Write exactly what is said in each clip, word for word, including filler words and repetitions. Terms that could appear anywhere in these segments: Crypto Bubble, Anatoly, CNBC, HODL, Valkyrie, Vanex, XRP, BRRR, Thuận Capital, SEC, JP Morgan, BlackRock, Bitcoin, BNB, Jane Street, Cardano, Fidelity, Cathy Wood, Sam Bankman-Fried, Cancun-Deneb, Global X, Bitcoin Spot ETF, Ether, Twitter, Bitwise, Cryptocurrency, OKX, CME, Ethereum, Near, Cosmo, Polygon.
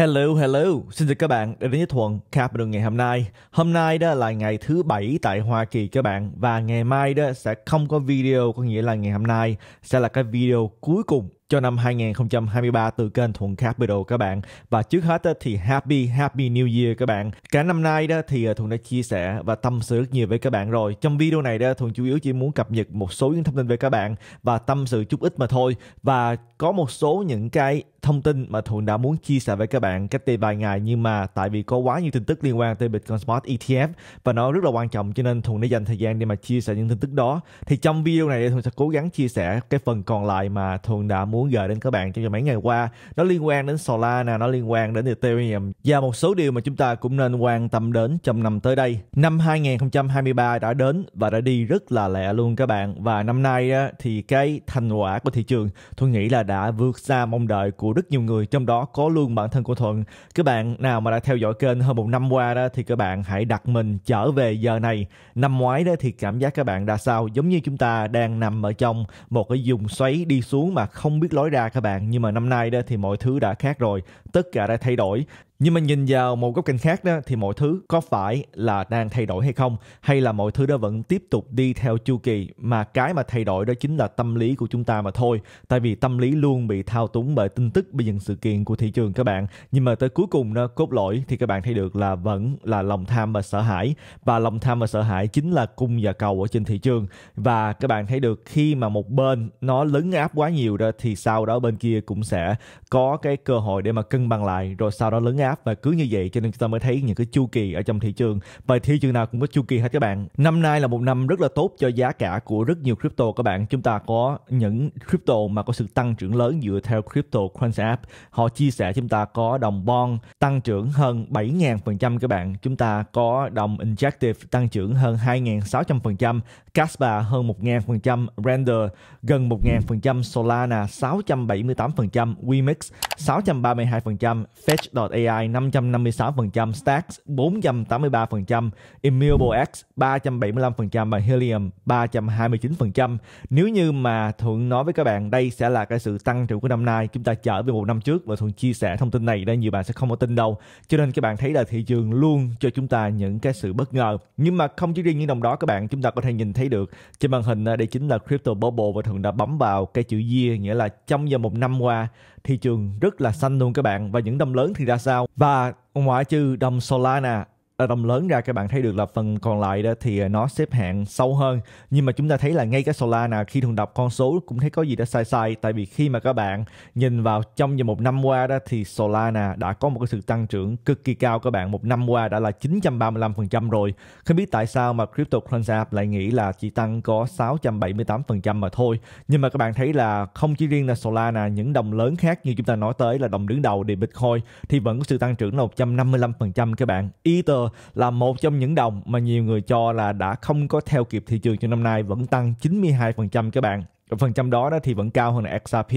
Hello, hello. Xin chào các bạn đến với Thuận Capital ngày hôm nay. Hôm nay đó là ngày thứ bảy tại Hoa Kỳ các bạn, và ngày mai đó sẽ không có video, có nghĩa là ngày hôm nay sẽ là cái video cuối cùng cho năm hai nghìn không trăm hai mươi ba từ kênh Thuận Capital các bạn. Và trước hết thì Happy Happy New Year các bạn. Cả năm nay đó thì Thuận đã chia sẻ và tâm sự rất nhiều với các bạn rồi. Trong video này đó, Thuận chủ yếu chỉ muốn cập nhật một số những thông tin về các bạn và tâm sự chút ít mà thôi. Và có một số những cái thông tin mà Thuận đã muốn chia sẻ với các bạn cách đây vài ngày, nhưng mà tại vì có quá nhiều tin tức liên quan tới Bitcoin Spot E T F và nó rất là quan trọng, cho nên Thuận đã dành thời gian để mà chia sẻ những tin tức đó. Thì trong video này Thuận sẽ cố gắng chia sẻ cái phần còn lại mà Thuận đã muốn gửi đến các bạn trong mấy ngày qua. Nó liên quan đến Solana, nó liên quan đến Ethereum và một số điều mà chúng ta cũng nên quan tâm đến trong năm tới đây. Năm hai nghìn không trăm hai mươi ba đã đến và đã đi rất là lẹ luôn các bạn. Và năm nay á, thì cái thành quả của thị trường Thuận nghĩ là đã vượt xa mong đợi của rất nhiều người, trong đó có luôn bản thân của Thuận. Các bạn nào mà đã theo dõi kênh hơn một năm qua đó thì các bạn hãy đặt mình trở về giờ này. Năm ngoái đó thì cảm giác các bạn đã sao? Giống như chúng ta đang nằm ở trong một cái vùng xoáy đi xuống mà không biết lối ra các bạn. Nhưng mà năm nay đó thì mọi thứ đã khác rồi, tất cả đã thay đổi. Nhưng mà nhìn vào một góc cạnh khác đó thì mọi thứ có phải là đang thay đổi hay không? Hay là mọi thứ đó vẫn tiếp tục đi theo chu kỳ, mà cái mà thay đổi đó chính là tâm lý của chúng ta mà thôi. Tại vì tâm lý luôn bị thao túng bởi tin tức, bởi những sự kiện của thị trường các bạn. Nhưng mà tới cuối cùng đó, cốt lõi thì các bạn thấy được là vẫn là lòng tham và sợ hãi. Và lòng tham và sợ hãi chính là cung và cầu ở trên thị trường. Và các bạn thấy được khi mà một bên nó lấn áp quá nhiều đó thì sau đó bên kia cũng sẽ có cái cơ hội để mà cân bằng lại, rồi sau đó lấn áp. Và cứ như vậy cho nên chúng ta mới thấy những cái chu kỳ ở trong thị trường. Và thị trường nào cũng có chu kỳ hết các bạn. Năm nay là một năm rất là tốt cho giá cả của rất nhiều crypto các bạn. Chúng ta có những crypto mà có sự tăng trưởng lớn dựa theo cryptocurrency app. Họ chia sẻ chúng ta có đồng bond tăng trưởng hơn bảy nghìn phần trăm các bạn. Chúng ta có đồng injective tăng trưởng hơn hai nghìn sáu trăm phần trăm, Caspa hơn một nghìn phần trăm, Render gần một nghìn phần trăm, Solana sáu trăm bảy mươi tám phần trăm, Wemix sáu trăm ba mươi hai phần trăm, Fetch chấm a i năm trăm năm mươi sáu phần trăm, Stacks bốn trăm tám mươi ba phần trăm, Immutable X ba trăm bảy mươi lăm phần trăm và Helium ba trăm hai mươi chín phần trăm. Nếu như mà Thuận nói với các bạn đây sẽ là cái sự tăng trưởng của năm nay, chúng ta trở về một năm trước và Thuận chia sẻ thông tin này đây nhiều bạn sẽ không có tin đâu. Cho nên các bạn thấy là thị trường luôn cho chúng ta những cái sự bất ngờ. Nhưng mà không chỉ riêng những đồng đó các bạn, chúng ta có thể nhìn thấy được trên màn hình đây chính là crypto bubble, và Thuận đã bấm vào cái chữ year, nghĩa là trong vòng một năm qua thị trường rất là xanh luôn các bạn. Và những đồng lớn thì ra sao? Và ngoại trừ đồng Solana là đồng lớn ra, các bạn thấy được là phần còn lại đó thì nó xếp hạng sâu hơn. Nhưng mà chúng ta thấy là ngay cái Solana khi thường đọc con số cũng thấy có gì đó sai sai. Tại vì khi mà các bạn nhìn vào trong vòng một năm qua đó thì Solana đã có một cái sự tăng trưởng cực kỳ cao các bạn. Một năm qua đã là chín trăm ba mươi lăm phần trăm rồi. Không biết tại sao mà cryptocurrency lại nghĩ là chỉ tăng có sáu trăm bảy mươi tám phần trăm mà thôi. Nhưng mà các bạn thấy là không chỉ riêng là Solana, những đồng lớn khác như chúng ta nói tới là đồng đứng đầu thì Bitcoin thì vẫn có sự tăng trưởng là một trăm năm mươi lăm phần trăm các bạn. Ether là một trong những đồng mà nhiều người cho là đã không có theo kịp thị trường trong năm nay, vẫn tăng chín mươi hai phần trăm các bạn. Phần trăm đó, đó thì vẫn cao hơn là X R P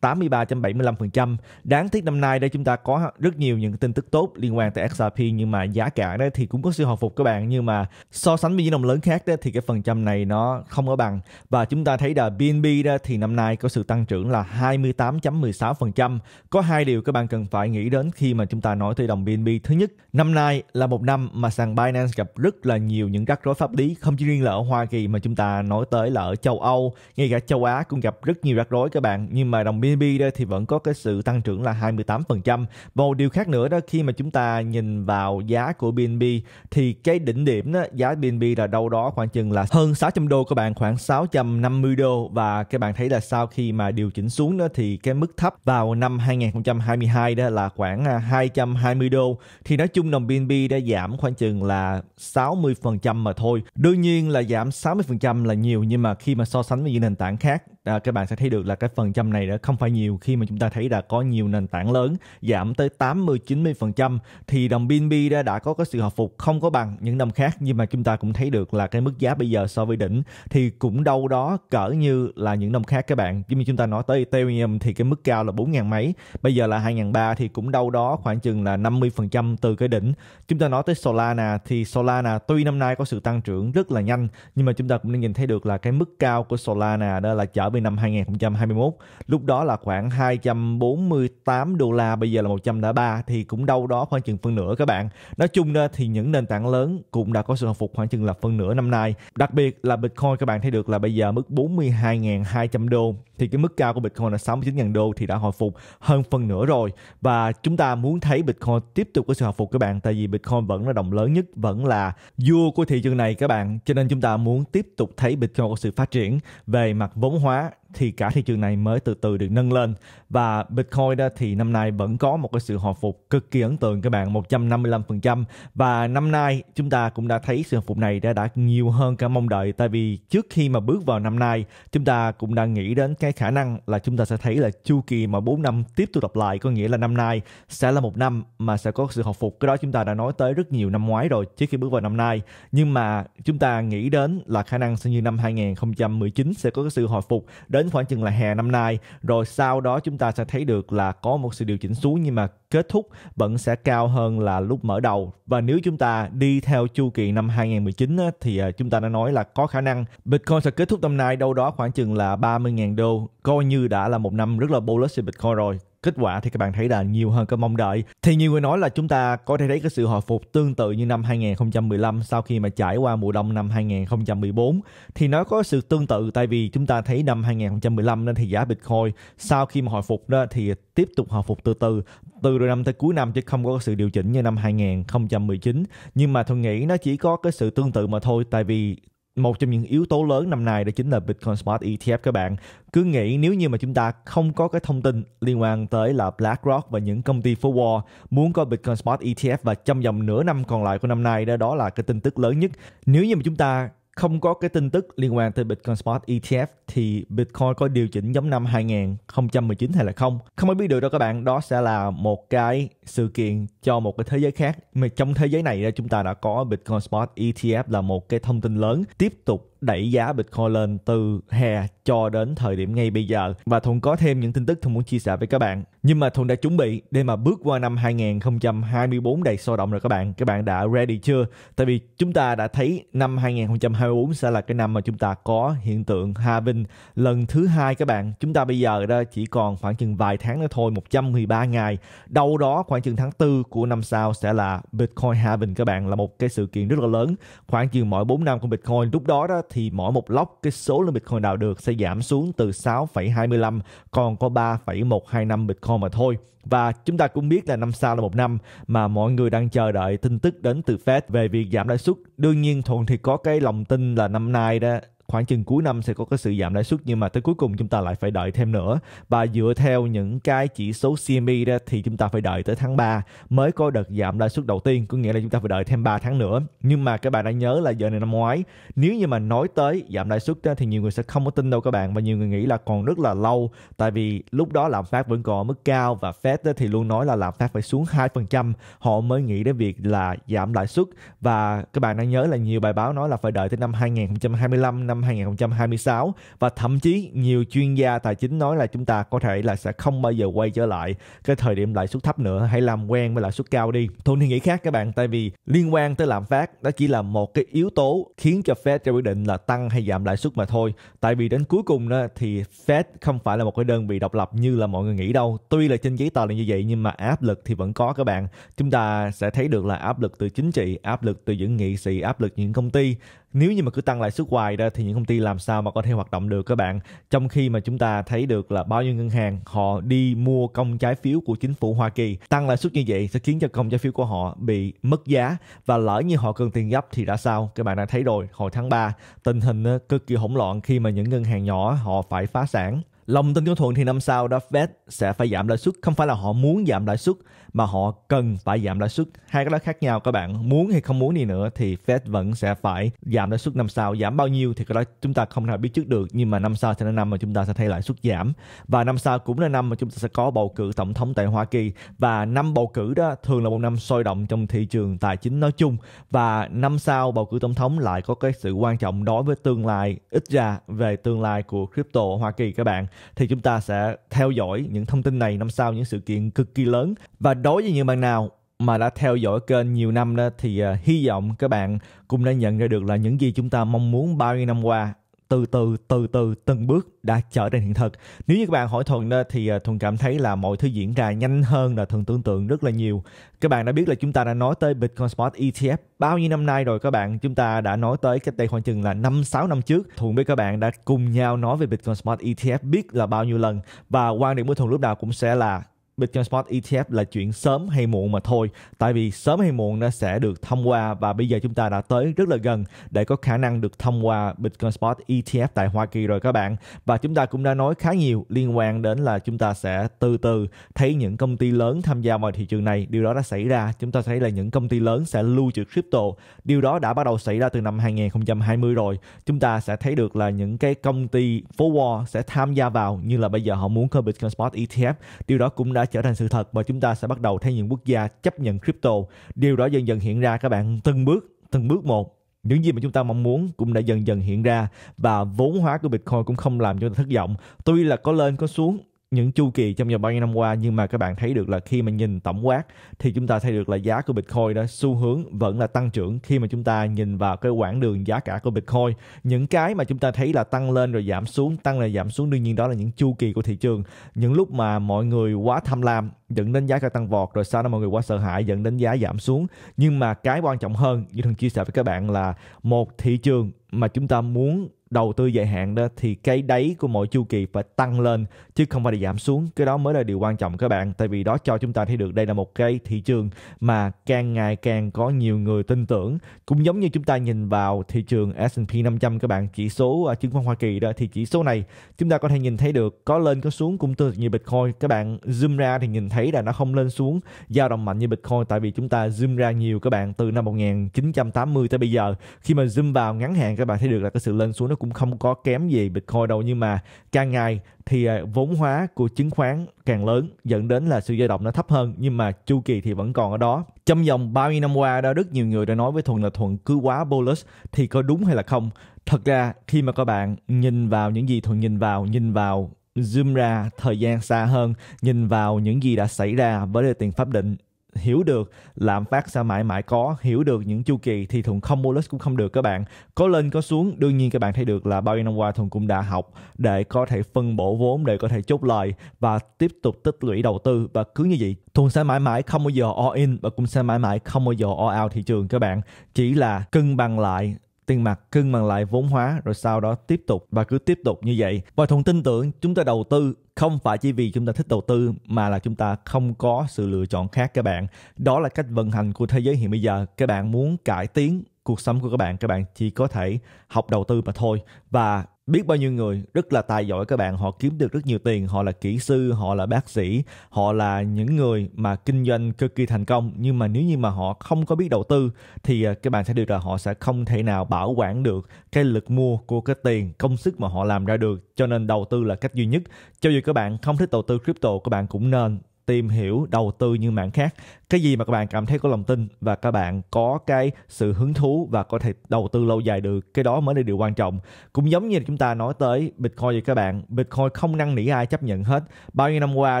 tám mươi ba phẩy bảy mươi lăm phần trăm. Đáng tiếc năm nay đây chúng ta có rất nhiều những tin tức tốt liên quan tới X R P, nhưng mà giá cả đó thì cũng có sự hồi phục các bạn. Nhưng mà so sánh với những đồng lớn khác đó thì cái phần trăm này nó không có bằng. Và chúng ta thấy là B N B đó thì năm nay có sự tăng trưởng là hai mươi tám phẩy mười sáu phần trăm. Có hai điều các bạn cần phải nghĩ đến khi mà chúng ta nói tới đồng B N B. Thứ nhất, năm nay là một năm mà sàn Binance gặp rất là nhiều những rắc rối pháp lý, không chỉ riêng là ở Hoa Kỳ mà chúng ta nói tới là ở châu Âu, ngay cả châu Á cũng gặp rất nhiều rắc rối các bạn. Nhưng mà đồng B N B đây thì vẫn có cái sự tăng trưởng là hai mươi tám phần trăm. Và một điều khác nữa đó, khi mà chúng ta nhìn vào giá của B N B thì cái đỉnh điểm đó, giá B N B là đâu đó khoảng chừng là hơn sáu trăm đô các bạn, khoảng sáu trăm năm mươi đô. Và các bạn thấy là sau khi mà điều chỉnh xuống đó thì cái mức thấp vào năm hai nghìn không trăm hai mươi hai đó là khoảng hai trăm hai mươi đô. Thì nói chung đồng B N B đã giảm khoảng chừng là sáu mươi phần trăm mà thôi. Đương nhiên là giảm sáu mươi phần trăm là nhiều, nhưng mà khi mà so sánh với những nền tảng khác à, các bạn sẽ thấy được là cái phần trăm này đã không phải nhiều, khi mà chúng ta thấy là có nhiều nền tảng lớn giảm tới tám mươi chín mươi phần trăm. Thì đồng B N B đã, đã có cái sự hồi phục không có bằng những năm khác, nhưng mà chúng ta cũng thấy được là cái mức giá bây giờ so với đỉnh thì cũng đâu đó cỡ như là những năm khác các bạn. Như chúng ta nói tới Ethereum thì cái mức cao là bốn nghìn mấy, bây giờ là hai nghìn ba trăm, thì cũng đâu đó khoảng chừng là năm mươi phần trăm từ cái đỉnh. Chúng ta nói tới Solana thì Solana tuy năm nay có sự tăng trưởng rất là nhanh, nhưng mà chúng ta cũng nên nhìn thấy được là cái mức cao của Solana đó là trở về tháng mười năm hai nghìn không trăm hai mươi mốt, lúc đó là khoảng hai trăm bốn mươi tám đô la, bây giờ là một trăm lẻ ba, thì cũng đâu đó khoảng chừng phân nửa các bạn. Nói chung thì những nền tảng lớn cũng đã có sự hồi phục khoảng chừng là phân nửa năm nay. Đặc biệt là Bitcoin các bạn thấy được là bây giờ mức bốn mươi hai nghìn hai trăm đô, thì cái mức cao của Bitcoin là sáu mươi chín nghìn đô thì đã hồi phục hơn phân nửa rồi. Và chúng ta muốn thấy Bitcoin tiếp tục có sự hồi phục các bạn, tại vì Bitcoin vẫn là đồng lớn nhất, vẫn là vua của thị trường này các bạn. Cho nên chúng ta muốn tiếp tục thấy Bitcoin có sự phát triển về mặt vốn hóa, thì cả thị trường này mới từ từ được nâng lên. Và Bitcoin đó thì năm nay vẫn có một cái sự hồi phục cực kỳ ấn tượng các bạn, một trăm năm mươi lăm phần trăm. Và năm nay chúng ta cũng đã thấy sự hồi phục này đã, đã nhiều hơn cả mong đợi, tại vì trước khi mà bước vào năm nay chúng ta cũng đã nghĩ đến cái khả năng là chúng ta sẽ thấy là chu kỳ mà bốn năm tiếp tục lặp lại, có nghĩa là năm nay sẽ là một năm mà sẽ có sự hồi phục. Cái đó chúng ta đã nói tới rất nhiều năm ngoái rồi trước khi bước vào năm nay, nhưng mà chúng ta nghĩ đến là khả năng sẽ như năm hai nghìn không trăm mười chín sẽ có cái sự hồi phục đến khoảng chừng là hè năm nay, rồi sau đó chúng ta sẽ thấy được là có một sự điều chỉnh xuống, nhưng mà kết thúc vẫn sẽ cao hơn là lúc mở đầu. Và nếu chúng ta đi theo chu kỳ năm hai nghìn không trăm mười chín á, thì chúng ta đã nói là có khả năng Bitcoin sẽ kết thúc năm nay đâu đó khoảng chừng là ba mươi nghìn đô, coi như đã là một năm rất là bullish cho Bitcoin rồi. Kết quả thì các bạn thấy là nhiều hơn cái mong đợi. Thì nhiều người nói là chúng ta có thể thấy cái sự hồi phục tương tự như năm hai nghìn không trăm mười lăm sau khi mà trải qua mùa đông năm hai nghìn không trăm mười bốn. Thì nó có sự tương tự, tại vì chúng ta thấy năm hai nghìn không trăm mười lăm nên thì giá Bitcoin sau khi mà hồi phục đó thì tiếp tục hồi phục từ từ từ đầu năm tới cuối năm, chứ không có sự điều chỉnh như năm hai nghìn không trăm mười chín. Nhưng mà tôi nghĩ nó chỉ có cái sự tương tự mà thôi, tại vì một trong những yếu tố lớn năm nay đó chính là Bitcoin Spot E T F các bạn. Cứ nghĩ nếu như mà chúng ta không có cái thông tin liên quan tới là BlackRock và những công ty phố Wall muốn có Bitcoin Spot E T F và trong vòng nửa năm còn lại của năm nay đó, đó là cái tin tức lớn nhất. Nếu như mà chúng ta không có cái tin tức liên quan tới Bitcoin Spot E T F thì Bitcoin có điều chỉnh giống năm hai nghìn không trăm mười chín hay là không? Không ai biết được đâu các bạn, đó sẽ là một cái sự kiện cho một cái thế giới khác. Mà trong thế giới này chúng ta đã có Bitcoin Spot E T F là một cái thông tin lớn tiếp tục đẩy giá Bitcoin lên từ hè cho đến thời điểm ngay bây giờ. Và Thuận có thêm những tin tức Thuận muốn chia sẻ với các bạn. Nhưng mà Thuận đã chuẩn bị để mà bước qua năm hai nghìn không trăm hai mươi bốn đầy sôi động rồi các bạn. Các bạn đã ready chưa? Tại vì chúng ta đã thấy năm hai nghìn không trăm hai mươi bốn sẽ là cái năm mà chúng ta có hiện tượng halving lần thứ hai các bạn. Chúng ta bây giờ đó chỉ còn khoảng chừng vài tháng nữa thôi, một trăm mười ba ngày. Đâu đó khoảng chừng tháng tư của năm sau sẽ là Bitcoin halving các bạn, là một cái sự kiện rất là lớn. Khoảng chừng mỗi bốn năm của Bitcoin, lúc đó đó thì mỗi một lốc cái số lượng Bitcoin đào được sẽ giảm xuống từ sáu phẩy hai mươi lăm còn có ba phẩy một hai năm Bitcoin mà thôi. Và chúng ta cũng biết là năm sau là một năm mà mọi người đang chờ đợi tin tức đến từ Fed về việc giảm lãi suất. Đương nhiên Thuận thì có cái lòng tin là năm nay đó khoảng chừng cuối năm sẽ có cái sự giảm lãi suất, nhưng mà tới cuối cùng chúng ta lại phải đợi thêm nữa. Và dựa theo những cái chỉ số xê em e đó thì chúng ta phải đợi tới tháng ba mới có đợt giảm lãi suất đầu tiên, có nghĩa là chúng ta phải đợi thêm ba tháng nữa. Nhưng mà các bạn đã nhớ là giờ này năm ngoái, nếu như mà nói tới giảm lãi suất thì nhiều người sẽ không có tin đâu các bạn, và nhiều người nghĩ là còn rất là lâu, tại vì lúc đó lạm phát vẫn còn ở mức cao và Fed thì luôn nói là lạm phát phải xuống hai phần trăm họ mới nghĩ đến việc là giảm lãi suất. Và các bạn đã nhớ là nhiều bài báo nói là phải đợi tới năm hai nghìn không trăm hai mươi lăm, năm hai nghìn không trăm hai mươi sáu, và thậm chí nhiều chuyên gia tài chính nói là chúng ta có thể là sẽ không bao giờ quay trở lại cái thời điểm lãi suất thấp nữa, hãy làm quen với lãi suất cao đi. Thuận thì nghĩ khác các bạn, tại vì liên quan tới lạm phát đó chỉ là một cái yếu tố khiến cho Fed ra quyết định là tăng hay giảm lãi suất mà thôi, tại vì đến cuối cùng đó thì Fed không phải là một cái đơn vị độc lập như là mọi người nghĩ đâu. Tuy là trên giấy tờ là như vậy nhưng mà áp lực thì vẫn có các bạn. Chúng ta sẽ thấy được là áp lực từ chính trị, áp lực từ những nghị sĩ, áp lực những công ty. Nếu như mà cứ tăng lãi suất hoài ra thì những công ty làm sao mà có thể hoạt động được các bạn. Trong khi mà chúng ta thấy được là bao nhiêu ngân hàng họ đi mua công trái phiếu của chính phủ Hoa Kỳ, tăng lãi suất như vậy sẽ khiến cho công trái phiếu của họ bị mất giá, và lỡ như họ cần tiền gấp thì đã sao? Các bạn đã thấy rồi, hồi tháng ba tình hình cực kỳ hỗn loạn khi mà những ngân hàng nhỏ họ phải phá sản. Lòng tin của Thuận thì năm sau đó Fed sẽ phải giảm lãi suất, không phải là họ muốn giảm lãi suất mà họ cần phải giảm lãi suất. Hai cái đó khác nhau các bạn, muốn hay không muốn đi nữa thì Fed vẫn sẽ phải giảm lãi suất năm sau. Giảm bao nhiêu thì cái đó chúng ta không thể biết trước được, nhưng mà năm sau sẽ là năm mà chúng ta sẽ thấy lãi suất giảm, và năm sau cũng là năm mà chúng ta sẽ có bầu cử tổng thống tại Hoa Kỳ. Và năm bầu cử đó thường là một năm sôi động trong thị trường tài chính nói chung, và năm sau bầu cử tổng thống lại có cái sự quan trọng đối với tương lai, ít ra về tương lai của crypto ở Hoa Kỳ các bạn. Thì chúng ta sẽ theo dõi những thông tin này năm sau, những sự kiện cực kỳ lớn. Và đối với những bạn nào mà đã theo dõi kênh nhiều năm đó thì uh, hy vọng các bạn cũng đã nhận ra được là những gì chúng ta mong muốn bao nhiêu năm qua từ từ từ từ từng bước đã trở thành hiện thực. Nếu như các bạn hỏi Thuận thì Thuận cảm thấy là mọi thứ diễn ra nhanh hơn là Thuận tưởng tượng rất là nhiều. Các bạn đã biết là chúng ta đã nói tới Bitcoin Spot E T F bao nhiêu năm nay rồi các bạn. Chúng ta đã nói tới cách đây khoảng chừng là năm sáu năm trước, Thuận với các bạn đã cùng nhau nói về Bitcoin Spot E T F biết là bao nhiêu lần. Và quan điểm của Thuận lúc nào cũng sẽ là Bitcoin Spot E T F là chuyện sớm hay muộn mà thôi. Tại vì sớm hay muộn nó sẽ được thông qua và bây giờ chúng ta đã tới rất là gần để có khả năng được thông qua Bitcoin Spot E T F tại Hoa Kỳ rồi các bạn. Và chúng ta cũng đã nói khá nhiều liên quan đến là chúng ta sẽ từ từ thấy những công ty lớn tham gia vào thị trường này. Điều đó đã xảy ra. Chúng ta thấy là những công ty lớn sẽ lưu trữ crypto. Điều đó đã bắt đầu xảy ra từ năm hai nghìn không trăm hai mươi rồi. Chúng ta sẽ thấy được là những cái công ty phố Wall sẽ tham gia vào, như là bây giờ họ muốn có Bitcoin Spot E T F. Điều đó cũng đã trở thành sự thật và chúng ta sẽ bắt đầu thấy những quốc gia chấp nhận crypto. Điều đó dần dần hiện ra các bạn, từng bước, từng bước một. Những gì mà chúng ta mong muốn cũng đã dần dần hiện ra và vốn hóa của Bitcoin cũng không làm cho ta thất vọng. Tuy là có lên có xuống những chu kỳ trong vòng bao nhiêu năm qua, nhưng mà các bạn thấy được là khi mà nhìn tổng quát thì chúng ta thấy được là giá của Bitcoin đó xu hướng vẫn là tăng trưởng. Khi mà chúng ta nhìn vào cái quãng đường giá cả của Bitcoin, những cái mà chúng ta thấy là tăng lên rồi giảm xuống, tăng lên giảm xuống, đương nhiên đó là những chu kỳ của thị trường. Những lúc mà mọi người quá tham lam dẫn đến giá cả tăng vọt, rồi sau đó mọi người quá sợ hãi dẫn đến giá giảm xuống. Nhưng mà cái quan trọng hơn như thường chia sẻ với các bạn là một thị trường mà chúng ta muốn đầu tư dài hạn đó thì cái đáy của mọi chu kỳ phải tăng lên chứ không phải là giảm xuống. Cái đó mới là điều quan trọng các bạn, tại vì đó cho chúng ta thấy được đây là một cái thị trường mà càng ngày càng có nhiều người tin tưởng. Cũng giống như chúng ta nhìn vào thị trường S and P năm trăm các bạn, chỉ số chứng khoán Hoa Kỳ đó, thì chỉ số này chúng ta có thể nhìn thấy được có lên có xuống cũng tương tự như Bitcoin. Các bạn zoom ra thì nhìn thấy là nó không lên xuống dao động mạnh như Bitcoin, tại vì chúng ta zoom ra nhiều các bạn, từ năm một nghìn chín trăm tám mươi tới bây giờ. Khi mà zoom vào ngắn hạn các bạn thấy được là cái sự lên xuống nó cũng không có kém gì Bitcoin đâu, nhưng mà càng ngày thì vốn hóa của chứng khoán càng lớn dẫn đến là sự dao động nó thấp hơn, nhưng mà chu kỳ thì vẫn còn ở đó. Trong vòng bao nhiêu năm qua đó, rất nhiều người đã nói với Thuận là Thuận cứ quá bullish, thì có đúng hay là không? Thật ra khi mà các bạn nhìn vào những gì Thuận nhìn vào, nhìn vào zoom ra thời gian xa hơn, nhìn vào những gì đã xảy ra với tiền pháp định, hiểu được lạm phát sẽ mãi mãi có, hiểu được những chu kỳ thì Thuận không bullish cũng không được các bạn. Có lên có xuống, đương nhiên các bạn thấy được là bao nhiêu năm qua Thuận cũng đã học để có thể phân bổ vốn, để có thể chốt lời và tiếp tục tích lũy đầu tư. Và cứ như vậy Thuận sẽ mãi mãi không bao giờ all in và cũng sẽ mãi mãi không bao giờ all out thị trường các bạn. Chỉ là cân bằng lại tiền mặt, cân bằng lại vốn hóa, rồi sau đó tiếp tục và cứ tiếp tục như vậy. Và Thuận tin tưởng chúng ta đầu tư không phải chỉ vì chúng ta thích đầu tư mà là chúng ta không có sự lựa chọn khác các bạn. Đó là cách vận hành của thế giới hiện bây giờ. Các bạn muốn cải tiến cuộc sống của các bạn, các bạn chỉ có thể học đầu tư mà thôi. Và biết bao nhiêu người rất là tài giỏi các bạn, họ kiếm được rất nhiều tiền, họ là kỹ sư, họ là bác sĩ, họ là những người mà kinh doanh cực kỳ thành công. Nhưng mà nếu như mà họ không có biết đầu tư thì các bạn sẽ được là họ sẽ không thể nào bảo quản được cái lực mua của cái tiền, công sức mà họ làm ra được. Cho nên đầu tư là cách duy nhất. Cho dù các bạn không thích đầu tư crypto, các bạn cũng nên tìm hiểu đầu tư như mảng khác. Cái gì mà các bạn cảm thấy có lòng tin và các bạn có cái sự hứng thú và có thể đầu tư lâu dài được, cái đó mới là điều quan trọng. Cũng giống như là chúng ta nói tới Bitcoin vậy các bạn, Bitcoin không năn nỉ ai, chấp nhận hết. Bao nhiêu năm qua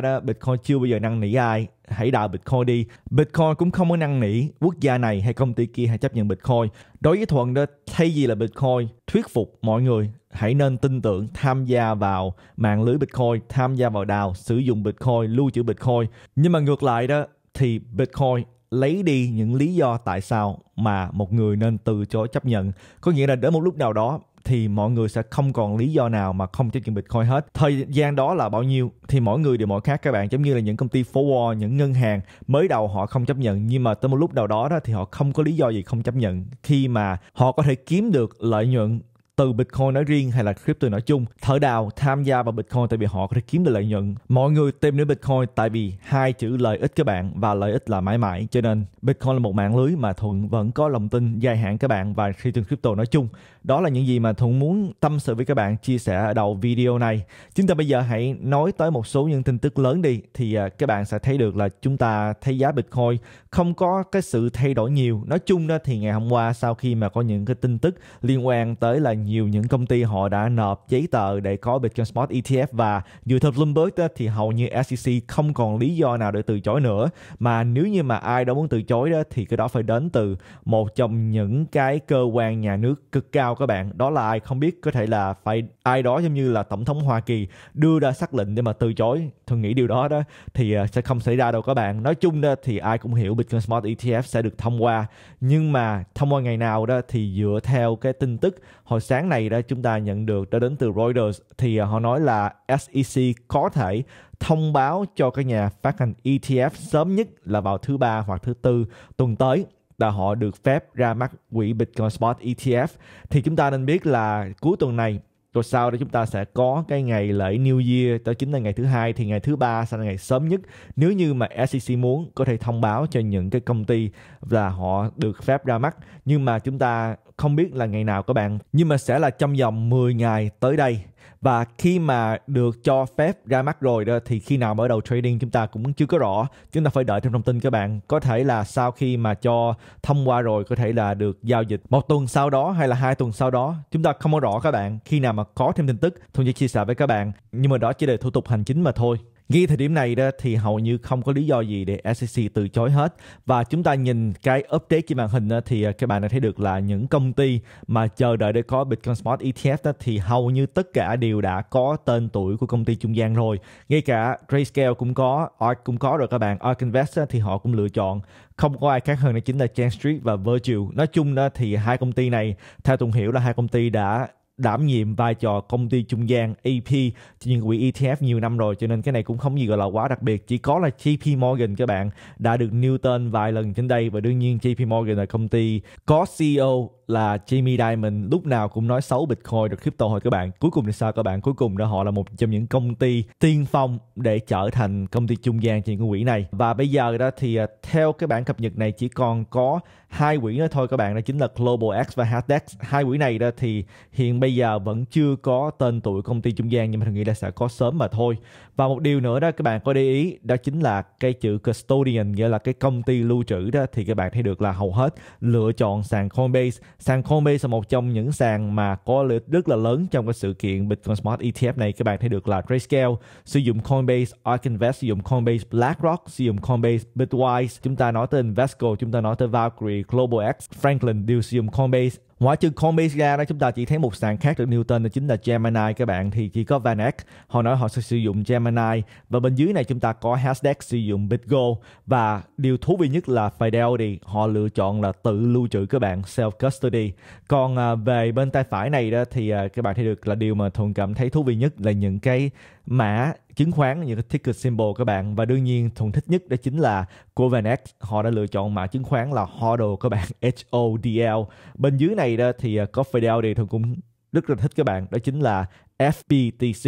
đó Bitcoin chưa bao giờ năn nỉ ai hãy đào Bitcoin đi. Bitcoin cũng không có năn nỉ quốc gia này hay công ty kia hãy chấp nhận Bitcoin. Đối với Thuận đó, thay vì là Bitcoin thuyết phục mọi người hãy nên tin tưởng, tham gia vào mạng lưới Bitcoin, tham gia vào đào, sử dụng Bitcoin, lưu trữ Bitcoin. Nhưng mà ngược lại đó thì Bitcoin lấy đi những lý do tại sao mà một người nên từ chối chấp nhận. Có nghĩa là đến một lúc nào đó thì mọi người sẽ không còn lý do nào mà không chấp nhận Bitcoin hết. Thời gian đó là bao nhiêu thì mỗi người đều mỗi khác các bạn. Giống như là những công ty phố Wall, những ngân hàng, mới đầu họ không chấp nhận, nhưng mà tới một lúc nào đó, đó thì họ không có lý do gì không chấp nhận, khi mà họ có thể kiếm được lợi nhuận từ Bitcoin nói riêng hay là crypto nói chung. Thợ đào tham gia vào Bitcoin tại vì họ có thể kiếm được lợi nhuận. Mọi người tìm đến Bitcoin tại vì hai chữ lợi ích các bạn, và lợi ích là mãi mãi. Cho nên Bitcoin là một mạng lưới mà Thuận vẫn có lòng tin dài hạn các bạn, và thị trường crypto nói chung. Đó là những gì mà Thuận muốn tâm sự với các bạn, chia sẻ ở đầu video này. Chúng ta bây giờ hãy nói tới một số những tin tức lớn đi. Thì các bạn sẽ thấy được là chúng ta thấy giá Bitcoin không có cái sự thay đổi nhiều. Nói chung đó thì ngày hôm qua, sau khi mà có những cái tin tức liên quan tới là nhiều những công ty họ đã nộp giấy tờ để có Bitcoin Spot e tê ép, và dựa theo Bloomberg đó, thì hầu như ét e xê không còn lý do nào để từ chối nữa. Mà nếu như mà ai đó muốn từ chối đó thì cái đó phải đến từ một trong những cái cơ quan nhà nước cực cao các bạn. Đó là ai không biết, có thể là phải ai đó giống như là Tổng thống Hoa Kỳ đưa ra sắc lệnh để mà từ chối. Tôi nghĩ điều đó đó thì sẽ không xảy ra đâu các bạn. Nói chung đó thì ai cũng hiểu Bitcoin Spot e tê ép sẽ được thông qua, nhưng mà thông qua ngày nào đó thì dựa theo cái tin tức hồi sáng này đó chúng ta nhận được đã đến từ Reuters, thì họ nói là ét e xê có thể thông báo cho các nhà phát hành e tê ép sớm nhất là vào thứ ba hoặc thứ tư tuần tới là họ được phép ra mắt quỹ Bitcoin Spot e tê ép. Thì chúng ta nên biết là cuối tuần này rồi sau đó chúng ta sẽ có cái ngày lễ New Year, đó chính là ngày thứ hai, thì ngày thứ ba sẽ là ngày sớm nhất nếu như mà ét e xê muốn có thể thông báo cho những cái công ty là họ được phép ra mắt. Nhưng mà chúng ta không biết là ngày nào các bạn, nhưng mà sẽ là trong vòng mười ngày tới đây. Và khi mà được cho phép ra mắt rồi đó thì khi nào mở đầu trading chúng ta cũng chưa có rõ, chúng ta phải đợi thêm thông tin các bạn. Có thể là sau khi mà cho thông qua rồi có thể là được giao dịch một tuần sau đó hay là hai tuần sau đó, chúng ta không có rõ các bạn. Khi nào mà có thêm tin tức Thuận sẽ chia sẻ với các bạn, nhưng mà đó chỉ là thủ tục hành chính mà thôi. Ngay thời điểm này đó thì hầu như không có lý do gì để ét e xê từ chối hết. Và chúng ta nhìn cái update trên màn hình đó, thì các bạn đã thấy được là những công ty mà chờ đợi để có Bitcoin Spot e tê ép đó, thì hầu như tất cả đều đã có tên tuổi của công ty trung gian rồi. Ngay cả Grayscale cũng có, Ark cũng có rồi các bạn. Ark Invest đó, thì họ cũng lựa chọn không có ai khác hơn đó chính là Jane Street và Virgil. Nói chung đó thì hai công ty này theo Tùng hiểu là hai công ty đã đảm nhiệm vai trò công ty trung gian a pê cho những quỹ e tê ép nhiều năm rồi, cho nên cái này cũng không gì gọi là quá đặc biệt. Chỉ có là gi pê Morgan các bạn đã được nêu tên vài lần trên đây, và đương nhiên gi pê Morgan là công ty có xê e ô là Jamie Dimon lúc nào cũng nói xấu Bitcoin rồi crypto thôi các bạn. Cuối cùng thì sao các bạn? Cuối cùng đó họ là một trong những công ty tiên phong để trở thành công ty trung gian trên quỹ này. Và bây giờ đó thì theo cái bản cập nhật này chỉ còn có hai quỹ nữa thôi các bạn, đó chính là Global X và Hashdex. Hai quỹ này đó thì hiện bây giờ vẫn chưa có tên tuổi công ty trung gian, nhưng mà mình nghĩ là sẽ có sớm mà thôi. Và một điều nữa đó các bạn có để ý, đó chính là cái chữ custodian, nghĩa là cái công ty lưu trữ đó, thì các bạn thấy được là hầu hết lựa chọn sàn Coinbase. Sàn Coinbase là một trong những sàn mà có lợi ích rất là lớn trong cái sự kiện Bitcoin Spot e tê ép này. Các bạn thấy được là Grayscale sử dụng Coinbase, Ark Invest sử dụng Coinbase, BlackRock sử dụng Coinbase, Bitwise, chúng ta nói tới Invesco, chúng ta nói tới Valkyrie, Global X, Franklin đều sử dụng Coinbase. Ngoại trừ Coinbase ra đó chúng ta chỉ thấy một sàn khác được Newton, đó chính là Gemini các bạn, thì chỉ có Vanex họ nói họ sẽ sử dụng Gemini, và bên dưới này chúng ta có Hashdex sử dụng BitGo, và điều thú vị nhất là Fidelity họ lựa chọn là tự lưu trữ các bạn, self custody. Còn à, về bên tay phải này đó thì à, các bạn thấy được là điều mà Thuận cảm thấy thú vị nhất là những cái mã chứng khoán, những cái ticker symbol các bạn, và đương nhiên Thuận thích nhất đó chính là của Vanex, họ đã lựa chọn mã chứng khoán là HODL các bạn, H O D L. Bên dưới này đó thì có Fidelity Thuận cũng rất là thích các bạn, đó chính là F P T C.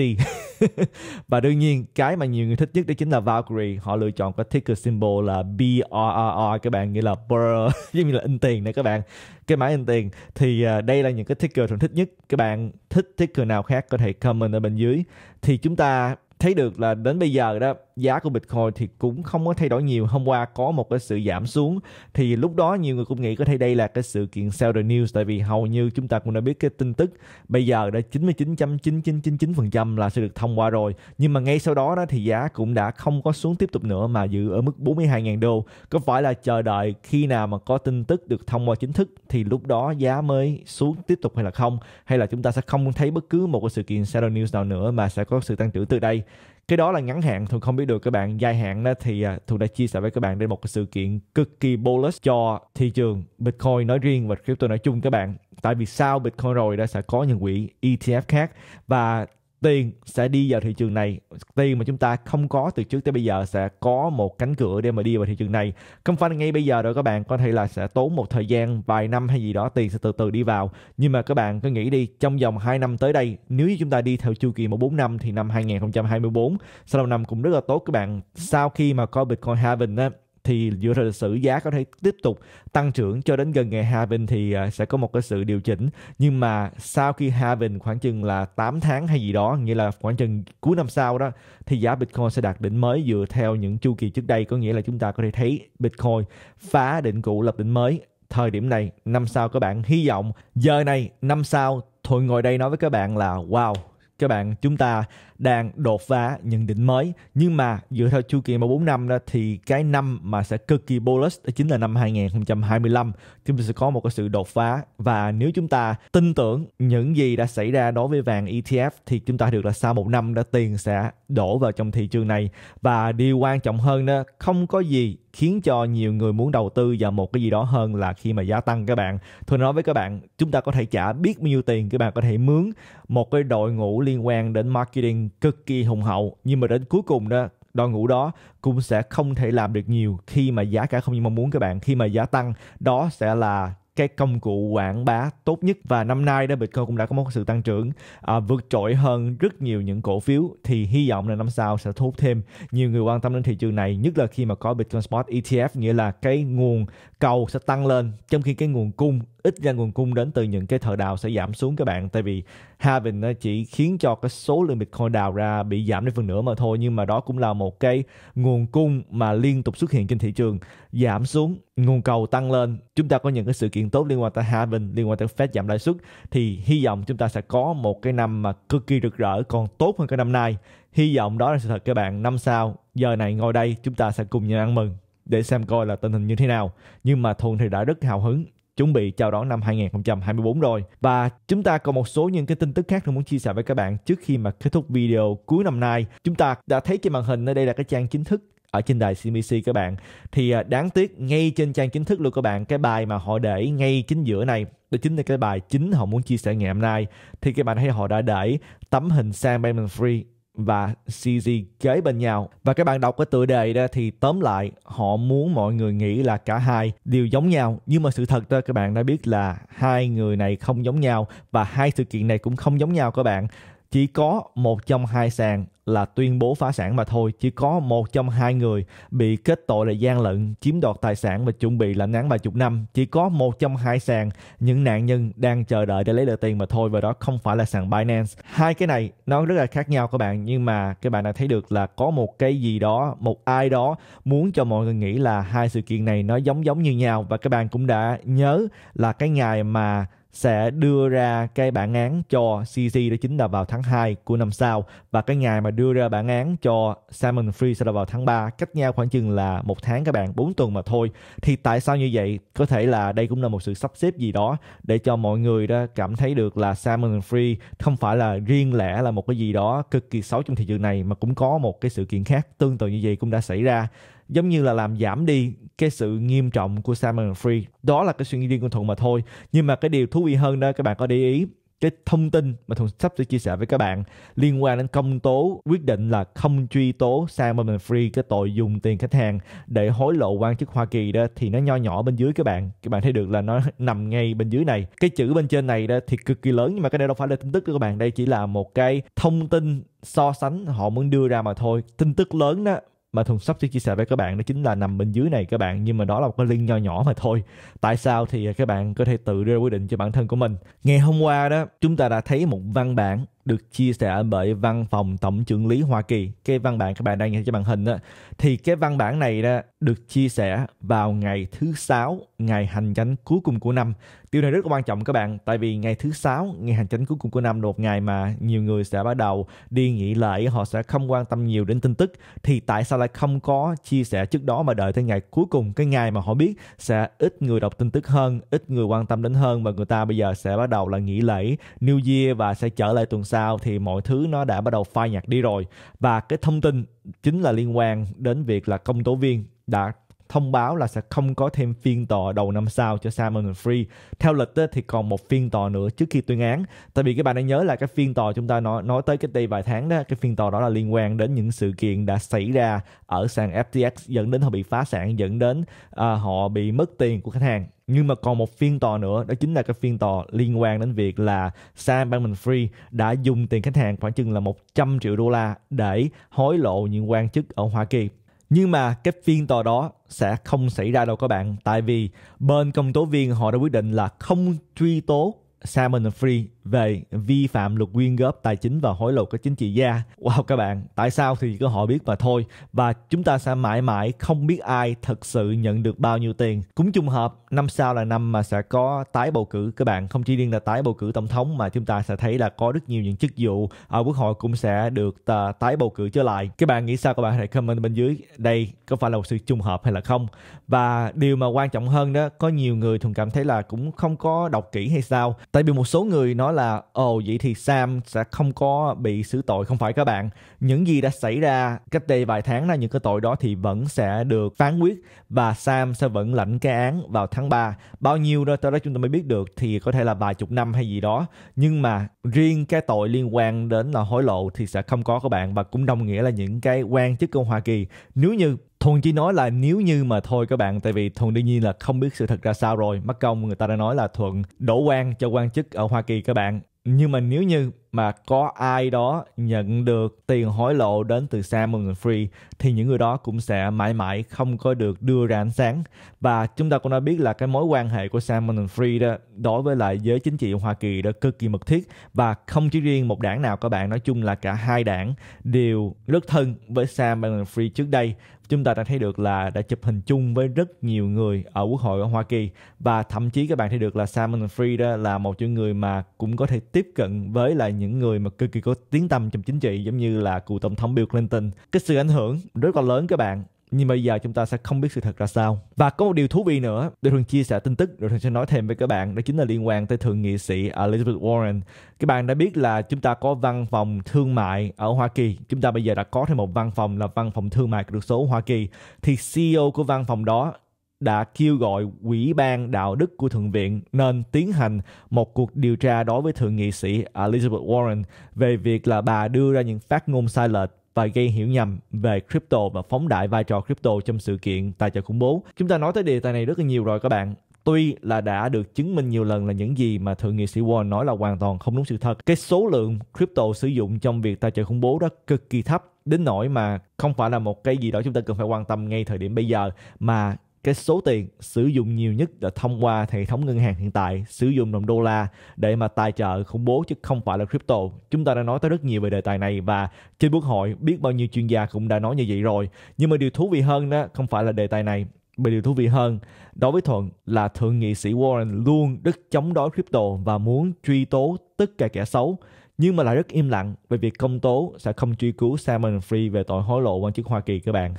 Và đương nhiên cái mà nhiều người thích nhất đó chính là Valkyrie, họ lựa chọn có ticker symbol là B R R R các bạn, nghĩa là brr, giống như là in tiền này các bạn, cái mã in tiền. Thì đây là những cái ticker Thuận thích nhất. Các bạn thích ticker nào khác có thể comment ở bên dưới. Thì chúng ta thấy được là đến bây giờ đó giá của Bitcoin thì cũng không có thay đổi nhiều. Hôm qua có một cái sự giảm xuống, thì lúc đó nhiều người cũng nghĩ có thể đây là cái sự kiện sell the news, tại vì hầu như chúng ta cũng đã biết cái tin tức bây giờ đã chín mươi chín phẩy chín chín chín chín phần trăm là sẽ được thông qua rồi. Nhưng mà ngay sau đó đó thì giá cũng đã không có xuống tiếp tục nữa mà giữ ở mức bốn mươi hai nghìn đô. Có phải là chờ đợi khi nào mà có tin tức được thông qua chính thức thì lúc đó giá mới xuống tiếp tục hay là không, hay là chúng ta sẽ không thấy bất cứ một cái sự kiện sell the news nào nữa mà sẽ có sự tăng trưởng từ đây? Cái đó là ngắn hạn Thuận không biết được các bạn. Dài hạn đó thì Thuận đã chia sẻ với các bạn đây một cái sự kiện cực kỳ bullish cho thị trường Bitcoin nói riêng và crypto nói chung các bạn. Tại vì sau Bitcoin rồi đã sẽ có những quỹ e tê ép khác, và tiền sẽ đi vào thị trường này. Tiền mà chúng ta không có từ trước tới bây giờ sẽ có một cánh cửa để mà đi vào thị trường này. Không phải ngay bây giờ rồi các bạn, có thể là sẽ tốn một thời gian vài năm hay gì đó, tiền sẽ từ từ đi vào. Nhưng mà các bạn cứ nghĩ đi, trong vòng hai năm tới đây, nếu như chúng ta đi theo chu kỳ một bốn năm thì năm hai nghìn không trăm hai mươi tư sau năm năm cũng rất là tốt các bạn. Sau khi mà có Bitcoin halving á, thì dựa theo lịch sử giá có thể tiếp tục tăng trưởng cho đến gần ngày halving thì sẽ có một cái sự điều chỉnh. Nhưng mà sau khi halving khoảng chừng là tám tháng hay gì đó, nghĩa là khoảng chừng cuối năm sau đó, thì giá Bitcoin sẽ đạt đỉnh mới dựa theo những chu kỳ trước đây. Có nghĩa là chúng ta có thể thấy Bitcoin phá đỉnh cũ lập đỉnh mới. Thời điểm này, năm sau các bạn hy vọng giờ này, năm sau Thuận ngồi đây nói với các bạn là wow, các bạn chúng ta đang đột phá nhận định mới. Nhưng mà dựa theo chu kỳ bốn năm đó, thì cái năm mà sẽ cực kỳ bullish đó chính là năm hai không hai lăm. Chúng ta sẽ có một cái sự đột phá. Và nếu chúng ta tin tưởng những gì đã xảy ra đối với vàng e tê ép thì chúng ta được là sau một năm đó tiền sẽ đổ vào trong thị trường này. Và điều quan trọng hơn đó, không có gì khiến cho nhiều người muốn đầu tư vào một cái gì đó hơn là khi mà giá tăng các bạn. Tôi nói với các bạn, chúng ta có thể trả biết bao nhiêu tiền, các bạn có thể mướn một cái đội ngũ liên quan đến marketing cực kỳ hùng hậu, nhưng mà đến cuối cùng đó, đội ngũ đó cũng sẽ không thể làm được nhiều khi mà giá cả không như mong muốn các bạn. Khi mà giá tăng, đó sẽ là cái công cụ quảng bá tốt nhất. Và năm nay đó, Bitcoin cũng đã có một sự tăng trưởng à, vượt trội hơn rất nhiều những cổ phiếu, thì hy vọng là năm sau sẽ thu hút thêm nhiều người quan tâm đến thị trường này, nhất là khi mà có Bitcoin Spot e tê ép, nghĩa là cái nguồn cầu sẽ tăng lên trong khi cái nguồn cung, ít ra nguồn cung đến từ những cái thợ đào sẽ giảm xuống các bạn. Tại vì halving nó chỉ khiến cho cái số lượng Bitcoin đào ra bị giảm đến phần nửa mà thôi, nhưng mà đó cũng là một cái nguồn cung mà liên tục xuất hiện trên thị trường, giảm xuống, nguồn cầu tăng lên. Chúng ta có những cái sự kiện tốt liên quan tới halving, liên quan tới Fed giảm lãi suất, thì hy vọng chúng ta sẽ có một cái năm mà cực kỳ rực rỡ, còn tốt hơn cái năm nay. Hy vọng đó là sự thật các bạn. Năm sau giờ này ngồi đây chúng ta sẽ cùng nhau ăn mừng để xem coi là tình hình như thế nào. Nhưng mà Thuận thì đã rất hào hứng chuẩn bị chào đón năm hai không hai tư rồi. Và chúng ta còn một số những cái tin tức khác tôi muốn chia sẻ với các bạn trước khi mà kết thúc video cuối năm nay. Chúng ta đã thấy trên màn hình, ở đây là cái trang chính thức ở trên đài xê en bê xê các bạn. Thì đáng tiếc ngay trên trang chính thức luôn các bạn, cái bài mà họ để ngay chính giữa này, đó chính là cái bài chính họ muốn chia sẻ ngày hôm nay. Thì các bạn thấy họ đã để tấm hình Sam Bankman-Fried và xê giê kế bên nhau. Và các bạn đọc cái tựa đề đó thì tóm lại họ muốn mọi người nghĩ là cả hai đều giống nhau, nhưng mà sự thật đó các bạn đã biết là hai người này không giống nhau và hai sự kiện này cũng không giống nhau các bạn. Chỉ có một trong hai sàn là tuyên bố phá sản mà thôi. Chỉ có một trong hai người bị kết tội là gian lận, chiếm đoạt tài sản và chuẩn bị lãnh án vài chục năm. Chỉ có một trong hai sàn những nạn nhân đang chờ đợi để lấy được tiền mà thôi, và đó không phải là sàn Binance. Hai cái này nó rất là khác nhau các bạn, nhưng mà các bạn đã thấy được là có một cái gì đó, một ai đó muốn cho mọi người nghĩ là hai sự kiện này nó giống giống như nhau. Và các bạn cũng đã nhớ là cái ngày mà sẽ đưa ra cái bản án cho xê giê đó chính là vào tháng hai của năm sau, và cái ngày mà đưa ra bản án cho Sam Bankman-Fried sẽ là vào tháng ba, cách nhau khoảng chừng là một tháng các bạn, bốn tuần mà thôi. Thì tại sao như vậy? Có thể là đây cũng là một sự sắp xếp gì đó để cho mọi người đó cảm thấy được là Sam Bankman-Fried không phải là riêng lẻ là một cái gì đó cực kỳ xấu trong thị trường này, mà cũng có một cái sự kiện khác tương tự như vậy cũng đã xảy ra, giống như là làm giảm đi cái sự nghiêm trọng của Sam Bankman-Fried. Đó là cái suy nghĩ riêng của Thuận mà thôi. Nhưng mà cái điều thú vị hơn đó, các bạn có để ý cái thông tin mà Thuận sắp sẽ chia sẻ với các bạn liên quan đến công tố quyết định là không truy tố Sam Bankman-Fried cái tội dùng tiền khách hàng để hối lộ quan chức Hoa Kỳ đó, thì nó nho nhỏ bên dưới các bạn. Các bạn thấy được là nó nằm ngay bên dưới này. Cái chữ bên trên này đó thì cực kỳ lớn, nhưng mà cái đây đâu phải là tin tức các bạn. Đây chỉ là một cái thông tin so sánh họ muốn đưa ra mà thôi. Tin tức lớn đó mà Thuận sắp sẽ chia sẻ với các bạn đó chính là nằm bên dưới này các bạn, nhưng mà đó là một cái link nho nhỏ mà thôi. Tại sao thì các bạn có thể tự đưa quyết định cho bản thân của mình. Ngày hôm qua đó chúng ta đã thấy một văn bản được chia sẻ bởi văn phòng tổng trưởng lý Hoa Kỳ. Cái văn bản các bạn đang nhìn trên màn hình đó, thì cái văn bản này đó được chia sẻ vào ngày thứ sáu, ngày hành chánh cuối cùng của năm. Điều này rất quan trọng các bạn, tại vì ngày thứ sáu, ngày hành chánh cuối cùng của năm, một ngày mà nhiều người sẽ bắt đầu đi nghỉ lễ, họ sẽ không quan tâm nhiều đến tin tức. Thì tại sao lại không có chia sẻ trước đó mà đợi tới ngày cuối cùng, cái ngày mà họ biết sẽ ít người đọc tin tức hơn, ít người quan tâm đến hơn, và người ta bây giờ sẽ bắt đầu là nghỉ lễ New Year và sẽ trở lại tuần sau, thì mọi thứ nó đã bắt đầu phai nhạt đi rồi. Và cái thông tin chính là liên quan đến việc là công tố viên đã thông báo là sẽ không có thêm phiên tòa đầu năm sau cho Sam Bankman-Fried. Theo lịch ấy, thì còn một phiên tòa nữa trước khi tuyên án. Tại vì các bạn đã nhớ là cái phiên tòa chúng ta nói, nói tới cái đây vài tháng đó, cái phiên tòa đó là liên quan đến những sự kiện đã xảy ra ở sàn ép tê ích, dẫn đến họ bị phá sản, dẫn đến uh, họ bị mất tiền của khách hàng. Nhưng mà còn một phiên tòa nữa, đó chính là cái phiên tòa liên quan đến việc là Sam Bankman-Fried đã dùng tiền khách hàng khoảng chừng là một trăm triệu đô la để hối lộ những quan chức ở Hoa Kỳ. Nhưng mà cái phiên tòa đó sẽ không xảy ra đâu các bạn, tại vì bên công tố viên họ đã quyết định là không truy tố Sam Bankman-Fried về vi phạm luật quyên góp tài chính và hối lộ các chính trị gia. Wow các bạn, tại sao thì có họ biết mà thôi. Và chúng ta sẽ mãi mãi không biết ai thật sự nhận được bao nhiêu tiền. Cũng trùng hợp, năm sau là năm mà sẽ có tái bầu cử các bạn. Không chỉ riêng là tái bầu cử tổng thống mà chúng ta sẽ thấy là có rất nhiều những chức vụ ở Quốc hội cũng sẽ được tái bầu cử trở lại. Các bạn nghĩ sao? Các bạn hãy comment bên dưới đây có phải là một sự trùng hợp hay là không. Và điều mà quan trọng hơn đó, có nhiều người thường cảm thấy là cũng không có đọc kỹ hay sao. Tại vì một số người nói là ồ oh, vậy thì Sam sẽ không có bị xử tội. Không phải các bạn, những gì đã xảy ra cách đây vài tháng là những cái tội đó thì vẫn sẽ được phán quyết và Sam sẽ vẫn lãnh cái án vào tháng ba. Bao nhiêu đó tới đó chúng ta mới biết được, thì có thể là vài chục năm hay gì đó. Nhưng mà riêng cái tội liên quan đến là hối lộ thì sẽ không có các bạn. Và cũng đồng nghĩa là những cái quan chức của Hoa Kỳ, nếu như Thuận chỉ nói là nếu như mà thôi các bạn, tại vì Thuận đương nhiên là không biết sự thật ra sao rồi. Mắc công người ta đã nói là Thuận đổ quan cho quan chức ở Hoa Kỳ các bạn. Nhưng mà nếu như mà có ai đó nhận được tiền hối lộ đến từ Sam Bankman-Fried thì những người đó cũng sẽ mãi mãi không có được đưa ra ánh sáng. Và chúng ta cũng đã biết là cái mối quan hệ của Sam Bankman-Fried đó đối với lại giới chính trị Hoa Kỳ đã cực kỳ mật thiết, và không chỉ riêng một đảng nào các bạn, nói chung là cả hai đảng đều rất thân với Sam Bankman-Fried. Trước đây chúng ta đã thấy được là đã chụp hình chung với rất nhiều người ở Quốc hội ở Hoa Kỳ, và thậm chí các bạn thấy được là Sam Bankman-Fried đó là một trong những người mà cũng có thể tiếp cận với lại những người mà cực kỳ có tiếng tăm trong chính trị, giống như là cựu tổng thống Bill Clinton. Cái sự ảnh hưởng rất là lớn các bạn. Nhưng bây giờ chúng ta sẽ không biết sự thật ra sao. Và có một điều thú vị nữa, để Thuận chia sẻ tin tức, để Thuận sẽ nói thêm với các bạn, đó chính là liên quan tới thượng nghị sĩ Elizabeth Warren. Các bạn đã biết là chúng ta có văn phòng thương mại ở Hoa Kỳ. Chúng ta bây giờ đã có thêm một văn phòng là văn phòng thương mại kỹ thuật số Hoa Kỳ. Thì xê e ô của văn phòng đó đã kêu gọi Ủy ban Đạo đức của Thượng viện nên tiến hành một cuộc điều tra đối với thượng nghị sĩ Elizabeth Warren về việc là bà đưa ra những phát ngôn sai lệch và gây hiểu nhầm về crypto và phóng đại vai trò crypto trong sự kiện tài trợ khủng bố. Chúng ta nói tới đề tài này rất là nhiều rồi các bạn. Tuy là đã được chứng minh nhiều lần là những gì mà thượng nghị sĩ Warren nói là hoàn toàn không đúng sự thật. Cái số lượng crypto sử dụng trong việc tài trợ khủng bố đó cực kỳ thấp, đến nỗi mà không phải là một cái gì đó chúng ta cần phải quan tâm ngay thời điểm bây giờ, mà cái số tiền sử dụng nhiều nhất là thông qua hệ thống ngân hàng hiện tại, sử dụng đồng đô la để mà tài trợ khủng bố chứ không phải là crypto. Chúng ta đã nói tới rất nhiều về đề tài này và trên Quốc hội biết bao nhiêu chuyên gia cũng đã nói như vậy rồi. Nhưng mà điều thú vị hơn đó không phải là đề tài này, mà điều thú vị hơn đối với Thuận là thượng nghị sĩ Warren luôn rất chống đối crypto và muốn truy tố tất cả kẻ xấu, nhưng mà lại rất im lặng về việc công tố sẽ không truy cứu Sam Bankman-Fried về tội hối lộ quan chức Hoa Kỳ các bạn.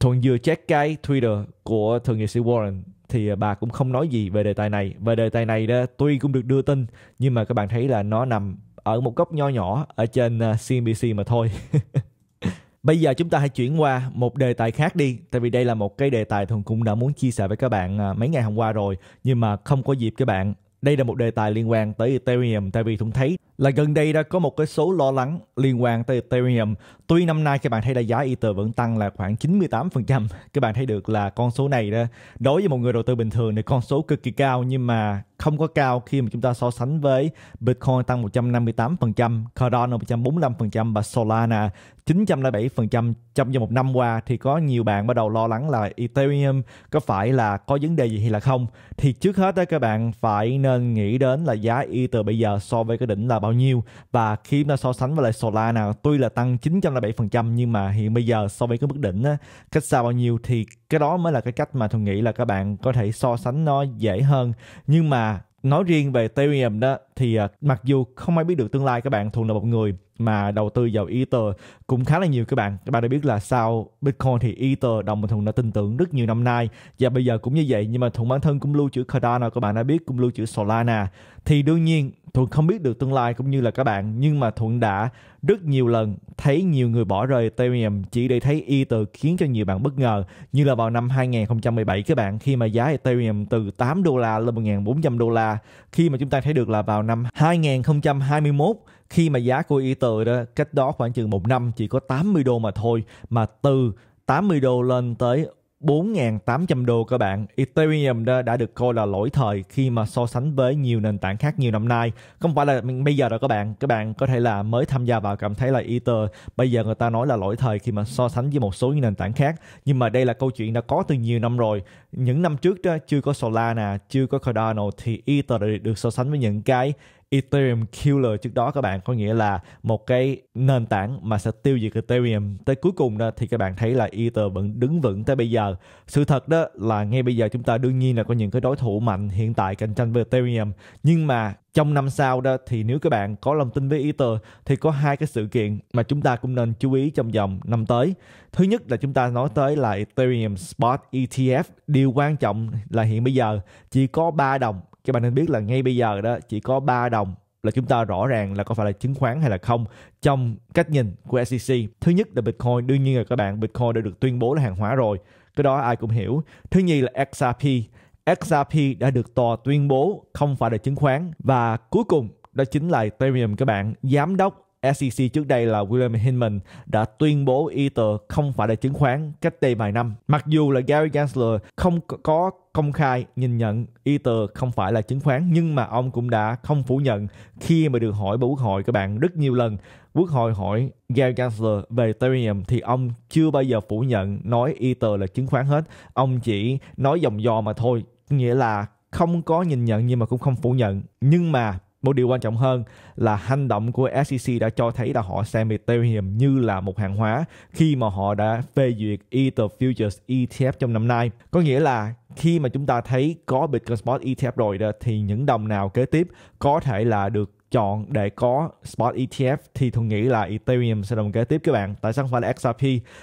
Thuận vừa check cái Twitter của thượng nghị sĩ Warren thì bà cũng không nói gì về đề tài này. Về đề tài này đó, tuy cũng được đưa tin nhưng mà các bạn thấy là nó nằm ở một góc nho nhỏ ở trên xê en bê xê mà thôi. Bây giờ chúng ta hãy chuyển qua một đề tài khác đi. Tại vì đây là một cái đề tài Thuận cũng đã muốn chia sẻ với các bạn mấy ngày hôm qua rồi nhưng mà không có dịp các bạn. Đây là một đề tài liên quan tới Ethereum, tại vì Thuận thấy là gần đây đã có một cái số lo lắng liên quan tới Ethereum. Tuy năm nay các bạn thấy là giá Ether vẫn tăng là khoảng chín mươi tám phần trăm. Các bạn thấy được là con số này đó, đối với một người đầu tư bình thường thì con số cực kỳ cao, nhưng mà không có cao khi mà chúng ta so sánh với Bitcoin tăng một trăm năm mươi tám phần trăm, Cardano một trăm bốn mươi lăm phần trăm và Solana chín trăm lẻ bảy phần trăm trong vòng một năm qua. Thì có nhiều bạn bắt đầu lo lắng là Ethereum có phải là có vấn đề gì hay là không. Thì trước hết đó, các bạn phải nên nghĩ đến là giá Ether bây giờ so với cái đỉnh là bao nhiêu. Và khi chúng ta so sánh với lại Solana, tuy là tăng chín trăm lẻ bảy phần trăm nhưng mà hiện bây giờ so với cái mức đỉnh đó, cách xa bao nhiêu, thì cái đó mới là cái cách mà Thuận nghĩ là các bạn có thể so sánh nó dễ hơn. Nhưng mà nói riêng về Ethereum đó thì mặc dù không ai biết được tương lai các bạn, Thuận là một người mà đầu tư vào Ether cũng khá là nhiều các bạn. Các bạn đã biết là sau Bitcoin thì Ether đồng mà Thuận đã tin tưởng rất nhiều năm nay và bây giờ cũng như vậy. Nhưng mà Thuận bản thân cũng lưu trữ Cardano, các bạn đã biết, cũng lưu trữ Solana. Thì đương nhiên Thuận không biết được tương lai cũng như là các bạn, nhưng mà Thuận đã rất nhiều lần thấy nhiều người bỏ rơi Ethereum chỉ để thấy Ether khiến cho nhiều bạn bất ngờ, như là vào năm hai nghìn không trăm mười bảy các bạn, khi mà giá Ethereum từ tám đô la lên một nghìn bốn trăm đô la. Khi mà chúng ta thấy được là vào năm hai nghìn không trăm hai mươi mốt, khi mà giá của Ether đó cách đó khoảng chừng một năm chỉ có tám mươi đô mà thôi, mà từ tám mươi đô lên tới bốn nghìn tám trăm đô các bạn. Ethereum đã, đã được coi là lỗi thời khi mà so sánh với nhiều nền tảng khác nhiều năm nay. Không phải là bây giờ đâu các bạn. Các bạn có thể là mới tham gia vào cảm thấy là Ether bây giờ người ta nói là lỗi thời khi mà so sánh với một số những nền tảng khác. Nhưng mà đây là câu chuyện đã có từ nhiều năm rồi. Những năm trước đó, chưa có Solana, chưa có Cardano thì Ether đã được so sánh với những cái Ethereum Killer trước đó các bạn, có nghĩa là một cái nền tảng mà sẽ tiêu diệt Ethereum. Tới cuối cùng đó thì các bạn thấy là Ether vẫn đứng vững tới bây giờ. Sự thật đó là ngay bây giờ chúng ta đương nhiên là có những cái đối thủ mạnh hiện tại cạnh tranh với Ethereum, nhưng mà trong năm sau đó thì nếu các bạn có lòng tin với Ether thì có hai cái sự kiện mà chúng ta cũng nên chú ý trong vòng năm tới. Thứ nhất là chúng ta nói tới là Ethereum Spot E T F. Điều quan trọng là hiện bây giờ chỉ có ba đồng. Các bạn nên biết là ngay bây giờ đó chỉ có ba đồng là chúng ta rõ ràng là có phải là chứng khoán hay là không trong cách nhìn của S E C. Thứ nhất là Bitcoin, đương nhiên là các bạn, Bitcoin đã được tuyên bố là hàng hóa rồi. Cái đó ai cũng hiểu. Thứ nhì là X R P. X R P đã được tòa tuyên bố không phải là chứng khoán. Và cuối cùng đó chính là Ethereum các bạn. Giám đốc S E C trước đây là William Hinman đã tuyên bố Ether không phải là chứng khoán cách đây vài năm. Mặc dù là Gary Gensler không có công khai nhìn nhận Ether không phải là chứng khoán, nhưng mà ông cũng đã không phủ nhận khi mà được hỏi bởi Quốc hội các bạn. Rất nhiều lần Quốc hội hỏi Gary Gensler về Ethereum thì ông chưa bao giờ phủ nhận nói Ether là chứng khoán hết. Ông chỉ nói dòng dò mà thôi, nghĩa là không có nhìn nhận nhưng mà cũng không phủ nhận. Nhưng mà một điều quan trọng hơn là hành động của S E C đã cho thấy là họ xem Ethereum như là một hàng hóa khi mà họ đã phê duyệt Ether Futures E T F trong năm nay. Có nghĩa là khi mà chúng ta thấy có Bitcoin Spot E T F rồi đó, thì những đồng nào kế tiếp có thể là được chọn để có Spot E T F thì thường nghĩ là Ethereum sẽ đồng kế tiếp các bạn. Tại sao không phải là X R P?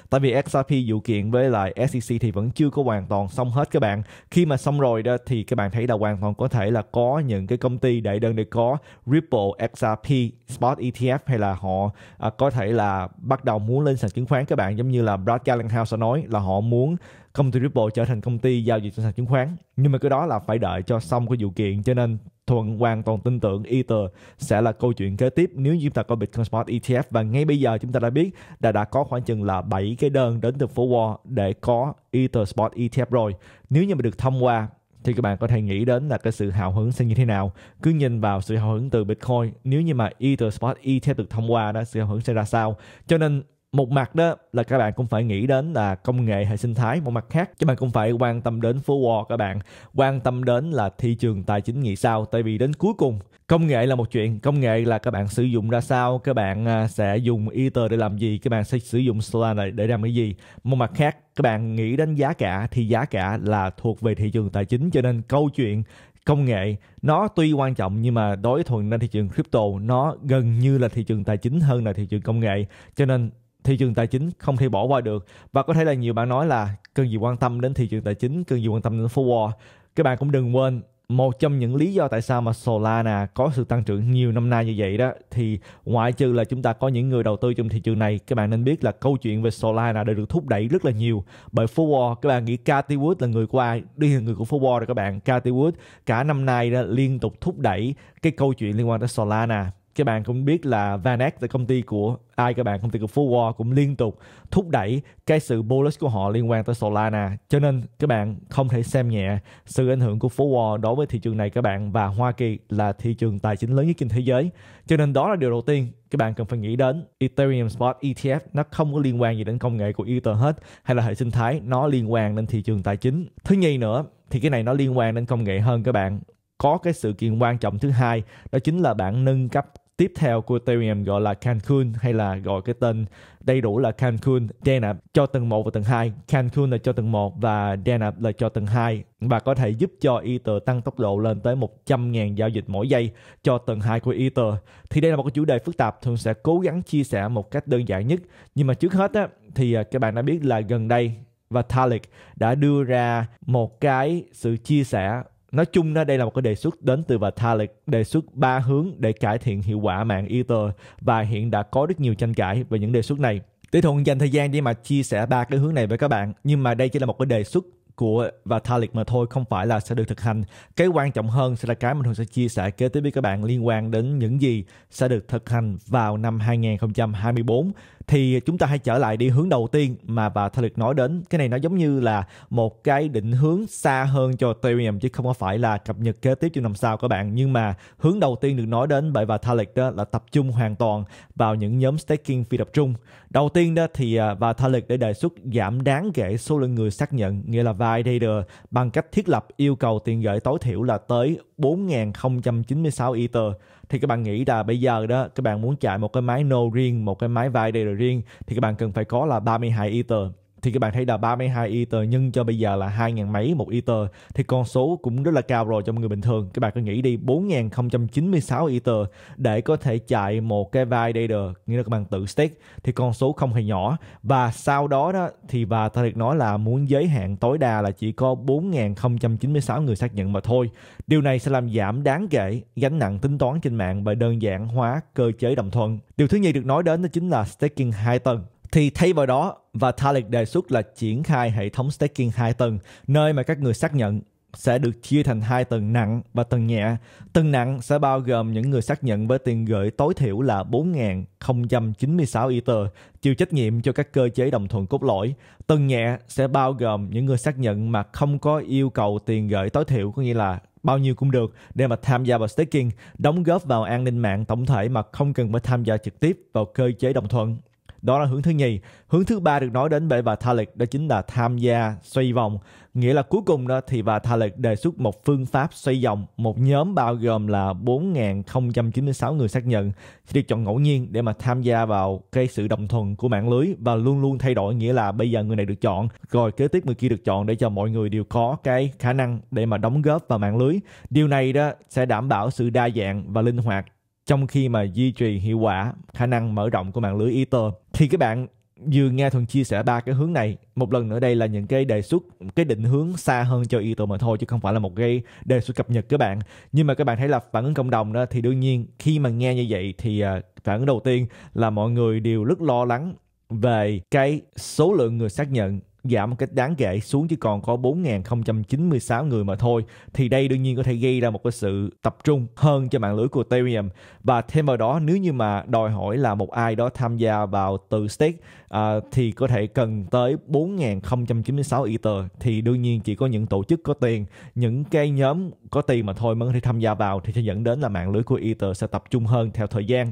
Tại vì X R P vụ kiện với lại S E C thì vẫn chưa có hoàn toàn xong hết các bạn. Khi mà xong rồi đó thì các bạn thấy là hoàn toàn có thể là có những cái công ty đại đơn để có Ripple X R P Spot E T F, hay là họ à, có thể là bắt đầu muốn lên sàn chứng khoán các bạn, giống như là Brad Gellinghouse đã nói là họ muốn công ty Ripple trở thành công ty giao dịch trên sàn chứng khoán. Nhưng mà cái đó là phải đợi cho xong cái vụ kiện, cho nên Thuận hoàn toàn tin tưởng Ether sẽ là câu chuyện kế tiếp nếu chúng ta có Bitcoin Spot E T F. Và ngay bây giờ chúng ta đã biết đã đã có khoảng chừng là bảy cái đơn đến từ phố Wall để có Ether Spot E T F rồi. Nếu như mà được thông qua thì các bạn có thể nghĩ đến là cái sự hào hứng sẽ như thế nào. Cứ nhìn vào sự hào hứng từ Bitcoin, nếu như mà Ether Spot E T F được thông qua đó, sự hào hứng sẽ ra sao. Cho nên một mặt đó là các bạn cũng phải nghĩ đến là công nghệ hệ sinh thái, một mặt khác các bạn cũng phải quan tâm đến phố Wall các bạn, quan tâm đến là thị trường tài chính nghĩ sao. Tại vì đến cuối cùng công nghệ là một chuyện, công nghệ là các bạn sử dụng ra sao, các bạn sẽ dùng Ether để làm gì, các bạn sẽ sử dụng Solana để làm cái gì. Một mặt khác các bạn nghĩ đến giá cả thì giá cả là thuộc về thị trường tài chính, cho nên câu chuyện công nghệ nó tuy quan trọng nhưng mà đối với Thuận nên thị trường crypto nó gần như là thị trường tài chính hơn là thị trường công nghệ, cho nên thị trường tài chính không thể bỏ qua được. Và có thể là nhiều bạn nói là cần gì quan tâm đến thị trường tài chính, cần gì quan tâm đến phố Wall. Các bạn cũng đừng quên một trong những lý do tại sao mà Solana có sự tăng trưởng nhiều năm nay như vậy đó, thì ngoại trừ là chúng ta có những người đầu tư trong thị trường này, các bạn nên biết là câu chuyện về Solana đã được thúc đẩy rất là nhiều bởi phố Wall. Các bạn nghĩ Cathy Wood là người của ai? Đi là người của phố Wall rồi các bạn. Cathy Wood cả năm nay đã liên tục thúc đẩy cái câu chuyện liên quan tới Solana. Các bạn cũng biết là Vanex, là công ty của ai các bạn, công ty của phố Wall cũng liên tục thúc đẩy cái sự bullish của họ liên quan tới Solana. Cho nên các bạn không thể xem nhẹ sự ảnh hưởng của phố Wall đối với thị trường này các bạn. Và Hoa Kỳ là thị trường tài chính lớn nhất trên thế giới, cho nên đó là điều đầu tiên các bạn cần phải nghĩ đến. Ethereum Spot E T F nó không có liên quan gì đến công nghệ của Ether hết, hay là hệ sinh thái, nó liên quan đến thị trường tài chính. Thứ nhì nữa thì cái này nó liên quan đến công nghệ hơn các bạn. Có cái sự kiện quan trọng thứ hai đó chính là bản nâng cấp tiếp theo của Ethereum gọi là Cancun, hay là gọi cái tên đầy đủ là Cancun-Deneb cho tầng một và tầng hai. Cancun là cho tầng một và Deneb là cho tầng hai, và có thể giúp cho Ether tăng tốc độ lên tới một trăm nghìn giao dịch mỗi giây cho tầng hai của Ether. Thì đây là một cái chủ đề phức tạp, Thuận sẽ cố gắng chia sẻ một cách đơn giản nhất. Nhưng mà trước hết á, thì các bạn đã biết là gần đây Vitalik đã đưa ra một cái sự chia sẻ. Nói chung đó, đây là một cái đề xuất đến từ Vitalik, đề xuất ba hướng để cải thiện hiệu quả mạng Ether, và hiện đã có rất nhiều tranh cãi về những đề xuất này. Thuận dành thời gian để mà chia sẻ ba cái hướng này với các bạn, nhưng mà đây chỉ là một cái đề xuất của Vitalik mà thôi, không phải là sẽ được thực hành. Cái quan trọng hơn sẽ là cái mình Thuận sẽ chia sẻ kế tiếp với các bạn liên quan đến những gì sẽ được thực hành vào năm hai nghìn không trăm hai mươi bốn. Thì chúng ta hãy trở lại đi hướng đầu tiên mà Vitalik nói đến. Cái này nó giống như là một cái định hướng xa hơn cho Ethereum chứ không có phải là cập nhật kế tiếp cho năm sau các bạn. Nhưng mà hướng đầu tiên được nói đến bởi Vitalik đó là tập trung hoàn toàn vào những nhóm staking phi tập trung. Đầu tiên đó thì Vitalik đã đề xuất giảm đáng kể số lượng người xác nhận, nghĩa là validator, bằng cách thiết lập yêu cầu tiền gửi tối thiểu là tới bốn nghìn không trăm chín mươi sáu Ether. Thì các bạn nghĩ là bây giờ đó các bạn muốn chạy một cái máy node riêng, một cái máy validator riêng thì các bạn cần phải có là ba mươi hai Ether. Thì các bạn thấy là ba mươi hai Ether nhân cho bây giờ là hai ngàn mấy một Ether thì con số cũng rất là cao rồi cho người bình thường. Các bạn cứ nghĩ đi, bốn nghìn không trăm chín mươi sáu Ether để có thể chạy một cái validator, nghĩa là các bạn tự stake, thì con số không hề nhỏ. Và sau đó đó thì bà Vitalik nói là muốn giới hạn tối đa là chỉ có bốn nghìn không trăm chín mươi sáu người xác nhận mà thôi. Điều này sẽ làm giảm đáng kể gánh nặng tính toán trên mạng và đơn giản hóa cơ chế đồng thuận. Điều thứ nhì được nói đến đó chính là staking hai tầng. Thì thay vào đó, Vitalik đề xuất là triển khai hệ thống staking hai tầng, nơi mà các người xác nhận sẽ được chia thành hai tầng nặng và tầng nhẹ. Tầng nặng sẽ bao gồm những người xác nhận với tiền gửi tối thiểu là bốn nghìn không trăm chín mươi sáu Ether, chịu trách nhiệm cho các cơ chế đồng thuận cốt lõi. Tầng nhẹ sẽ bao gồm những người xác nhận mà không có yêu cầu tiền gửi tối thiểu, có nghĩa là bao nhiêu cũng được, để mà tham gia vào staking, đóng góp vào an ninh mạng tổng thể mà không cần phải tham gia trực tiếp vào cơ chế đồng thuận. Đó là hướng thứ nhì. Hướng thứ ba được nói đến bởi Vitalik đó chính là tham gia xoay vòng. Nghĩa là cuối cùng đó thì Vitalik đề xuất một phương pháp xoay vòng, một nhóm bao gồm là bốn nghìn không trăm chín mươi sáu người xác nhận sẽ được chọn ngẫu nhiên để mà tham gia vào cái sự đồng thuận của mạng lưới và luôn luôn thay đổi, nghĩa là bây giờ người này được chọn, rồi kế tiếp người kia được chọn để cho mọi người đều có cái khả năng để mà đóng góp vào mạng lưới. Điều này đó sẽ đảm bảo sự đa dạng và linh hoạt trong khi mà duy trì hiệu quả khả năng mở rộng của mạng lưới Ether. Thì các bạn vừa nghe Thuận chia sẻ ba cái hướng này. Một lần nữa đây là những cái đề xuất, cái định hướng xa hơn cho Ether mà thôi, chứ không phải là một cái đề xuất cập nhật các bạn. Nhưng mà các bạn thấy là phản ứng cộng đồng đó, thì đương nhiên khi mà nghe như vậy thì phản ứng đầu tiên là mọi người đều rất lo lắng về cái số lượng người xác nhận giảm một cách đáng kể xuống chỉ còn có bốn nghìn không trăm chín mươi sáu người mà thôi. Thì đây đương nhiên có thể gây ra một cái sự tập trung hơn cho mạng lưới của Ethereum. Và thêm vào đó, nếu như mà đòi hỏi là một ai đó tham gia vào từ stake à, thì có thể cần tới bốn nghìn không trăm chín mươi sáu Ether. Thì đương nhiên chỉ có những tổ chức có tiền, những cái nhóm có tiền mà thôi mới có thể tham gia vào, thì sẽ dẫn đến là mạng lưới của Ether sẽ tập trung hơn theo thời gian.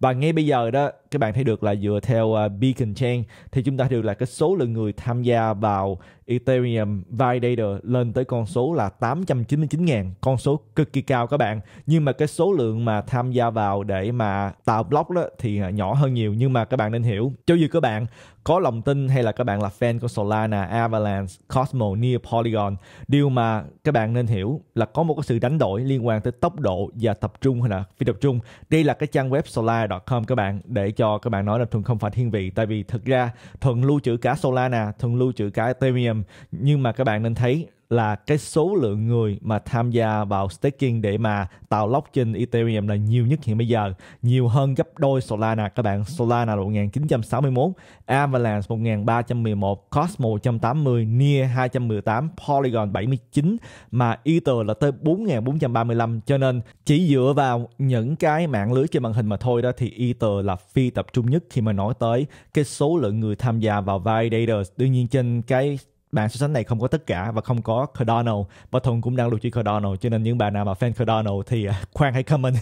Và ngay bây giờ đó các bạn thấy được là dựa theo Beacon Chain thì chúng ta thấy được là cái số lượng người tham gia vào Ethereum validator lên tới con số là tám trăm chín mươi chín ngàn, con số cực kỳ cao các bạn. Nhưng mà cái số lượng mà tham gia vào để mà tạo block đó thì nhỏ hơn nhiều. Nhưng mà các bạn nên hiểu, cho dù các bạn có lòng tin hay là các bạn là fan của Solana, Avalanche, Cosmo, Near, Polygon, điều mà các bạn nên hiểu là có một cái sự đánh đổi liên quan tới tốc độ và tập trung hay là phi tập trung. Đây là cái trang web solana chấm com các bạn, để cho các bạn nói là Thuận không phải thiên vị, tại vì thực ra Thuận lưu trữ cả Solana, Thuận lưu trữ cả Ethereum, nhưng mà các bạn nên thấy là cái số lượng người mà tham gia vào staking để mà tạo lock trên Ethereum là nhiều nhất hiện bây giờ, nhiều hơn gấp đôi Solana các bạn. Solana là một nghìn chín trăm sáu mươi mốt, Avalanche một nghìn ba trăm mười một, Cosmo một trăm tám mươi, Near hai trăm mười tám, Polygon bảy mươi chín, mà Ether là tới bốn nghìn bốn trăm ba mươi lăm. Cho nên chỉ dựa vào những cái mạng lưới trên màn hình mà thôi đó thì Ether là phi tập trung nhất khi mà nói tới cái số lượng người tham gia vào validators. Đương nhiên trên cái bảng so sánh này không có tất cả và không có Cardano, và Thuận cũng đang lưu trữ Cardano, cho nên những bạn nào mà fan Cardano thì khoan hãy comment.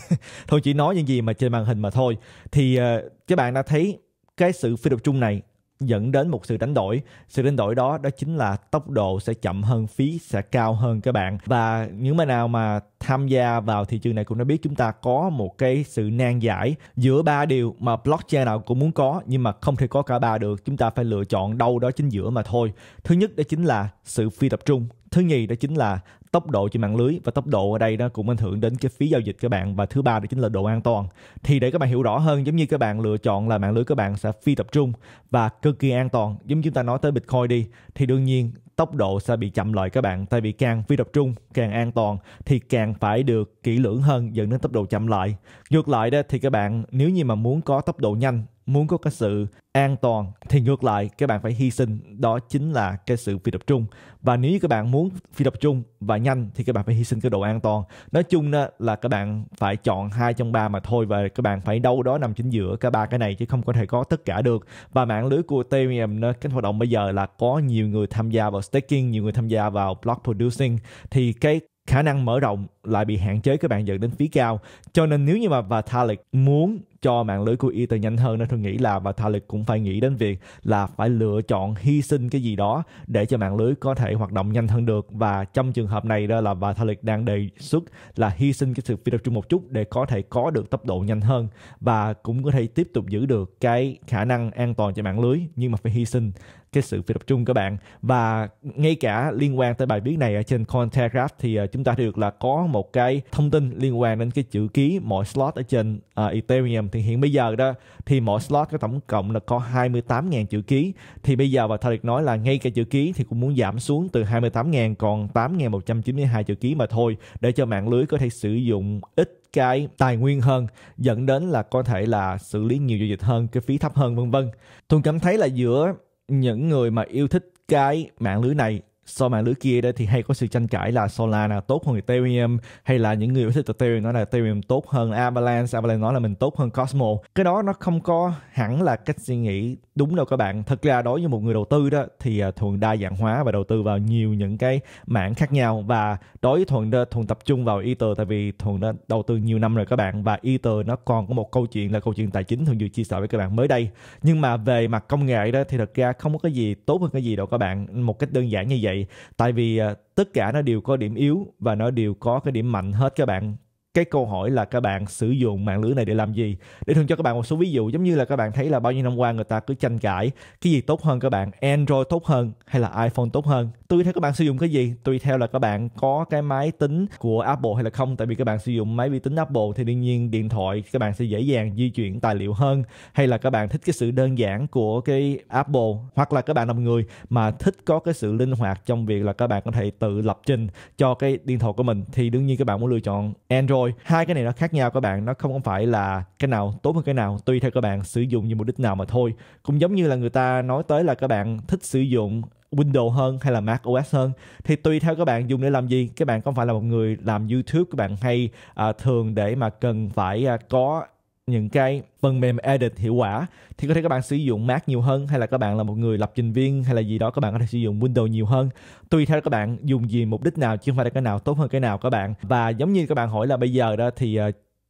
Thuận chỉ nói những gì mà trên màn hình mà thôi. Thì uh, các bạn đã thấy cái sự phi tập trung này dẫn đến một sự đánh đổi. Sự đánh đổi đó đó chính là tốc độ sẽ chậm hơn, phí sẽ cao hơn các bạn. Và những bạn nào mà tham gia vào thị trường này cũng đã biết chúng ta có một cái sự nan giải giữa ba điều mà blockchain nào cũng muốn có nhưng mà không thể có cả ba được. Chúng ta phải lựa chọn đâu đó chính giữa mà thôi. Thứ nhất đó chính là sự phi tập trung. Thứ nhì đó chính là tốc độ trên mạng lưới, và tốc độ ở đây nó cũng ảnh hưởng đến cái phí giao dịch các bạn. Và thứ ba đó chính là độ an toàn. Thì để các bạn hiểu rõ hơn, giống như các bạn lựa chọn là mạng lưới các bạn sẽ phi tập trung và cực kỳ an toàn. Giống như chúng ta nói tới Bitcoin đi, thì đương nhiên tốc độ sẽ bị chậm lại các bạn, tại vì càng phi tập trung, càng an toàn thì càng phải được kỹ lưỡng hơn, dẫn đến tốc độ chậm lại. Ngược lại đó thì các bạn nếu như mà muốn có tốc độ nhanh muốn có cái sự an toàn thì ngược lại các bạn phải hy sinh, đó chính là cái sự phi tập trung. Và nếu như các bạn muốn phi tập trung và nhanh thì các bạn phải hy sinh cái độ an toàn. Nói chung đó là các bạn phải chọn hai trong ba mà thôi, và các bạn phải đâu đó nằm chính giữa cả ba cái này chứ không có thể có tất cả được. Và mạng lưới của Ethereum, cái hoạt động bây giờ là có nhiều người tham gia vào staking, nhiều người tham gia vào block producing, thì cái khả năng mở rộng lại bị hạn chế, các bạn dẫn đến phí cao. Cho nên nếu như mà Vitalik muốn cho mạng lưới của Ether nhanh hơn, nên tôi nghĩ là Vitalik cũng phải nghĩ đến việc là phải lựa chọn hy sinh cái gì đó để cho mạng lưới có thể hoạt động nhanh hơn được. Và trong trường hợp này đó là Vitalik đang đề xuất là hy sinh cái sự phi tập trung một chút để có thể có được tốc độ nhanh hơn, và cũng có thể tiếp tục giữ được cái khả năng an toàn cho mạng lưới, nhưng mà phải hy sinh cái sự phi tập trung các bạn. Và ngay cả liên quan tới bài viết này ở trên Cointelegraph thì chúng ta được là có một cái thông tin liên quan đến cái chữ ký mỗi slot ở trên uh, Ethereum. Thì hiện bây giờ đó thì mỗi slot có tổng cộng là có hai mươi tám nghìn chữ ký. Thì bây giờ và Vitalik nói là ngay cả chữ ký thì cũng muốn giảm xuống từ hai mươi tám nghìn còn tám nghìn một trăm chín mươi hai chữ ký mà thôi, để cho mạng lưới có thể sử dụng ít cái tài nguyên hơn, dẫn đến là có thể là xử lý nhiều giao dịch hơn, cái phí thấp hơn vân vân. Tôi cảm thấy là giữa những người mà yêu thích cái mạng lưới này so mạng lưới kia đó thì hay có sự tranh cãi là Solana tốt hơn Ethereum, hay là những người thích Ethereum nói là Ethereum tốt hơn Avalanche, Avalanche nói là mình tốt hơn Cosmo. Cái đó nó không có hẳn là cách suy nghĩ đúng đâu các bạn. Thật ra đối với một người đầu tư đó thì Thuận đa dạng hóa và đầu tư vào nhiều những cái mảng khác nhau, và đối với Thuận đó, Thuận tập trung vào Ether tại vì Thuận đã đầu tư nhiều năm rồi các bạn, và Ether nó còn có một câu chuyện là câu chuyện tài chính Thuận vừa chia sẻ với các bạn mới đây. Nhưng mà về mặt công nghệ đó thì thật ra không có cái gì tốt hơn cái gì đâu các bạn, một cách đơn giản như vậy. Tại vì tất cả nó đều có điểm yếu và nó đều có cái điểm mạnh hết các bạn. Cái câu hỏi là các bạn sử dụng mạng lưới này để làm gì? Để thường cho các bạn một số ví dụ, giống như là các bạn thấy là bao nhiêu năm qua người ta cứ tranh cãi cái gì tốt hơn các bạn, Android tốt hơn hay là iPhone tốt hơn. Tùy theo các bạn sử dụng cái gì, tùy theo là các bạn có cái máy tính của Apple hay là không. Tại vì các bạn sử dụng máy vi tính Apple thì đương nhiên điện thoại các bạn sẽ dễ dàng di chuyển tài liệu hơn, hay là các bạn thích cái sự đơn giản của cái Apple, hoặc là các bạn là một người mà thích có cái sự linh hoạt trong việc là các bạn có thể tự lập trình cho cái điện thoại của mình thì đương nhiên các bạn muốn lựa chọn Android. Hai cái này nó khác nhau các bạn, nó không phải là cái nào tốt hơn cái nào, tùy theo các bạn sử dụng như mục đích nào mà thôi. Cũng giống như là người ta nói tới là các bạn thích sử dụng Windows hơn hay là macOS hơn, thì tùy theo các bạn dùng để làm gì. Các bạn không phải là một người làm YouTube, các bạn hay à, thường để mà cần phải à, có những cái phần mềm edit hiệu quả thì có thể các bạn sử dụng Mac nhiều hơn, hay là các bạn là một người lập trình viên hay là gì đó các bạn có thể sử dụng Windows nhiều hơn. Tùy theo các bạn dùng gì, mục đích nào, chứ không phải là cái nào tốt hơn cái nào các bạn. Và giống như các bạn hỏi là bây giờ đó thì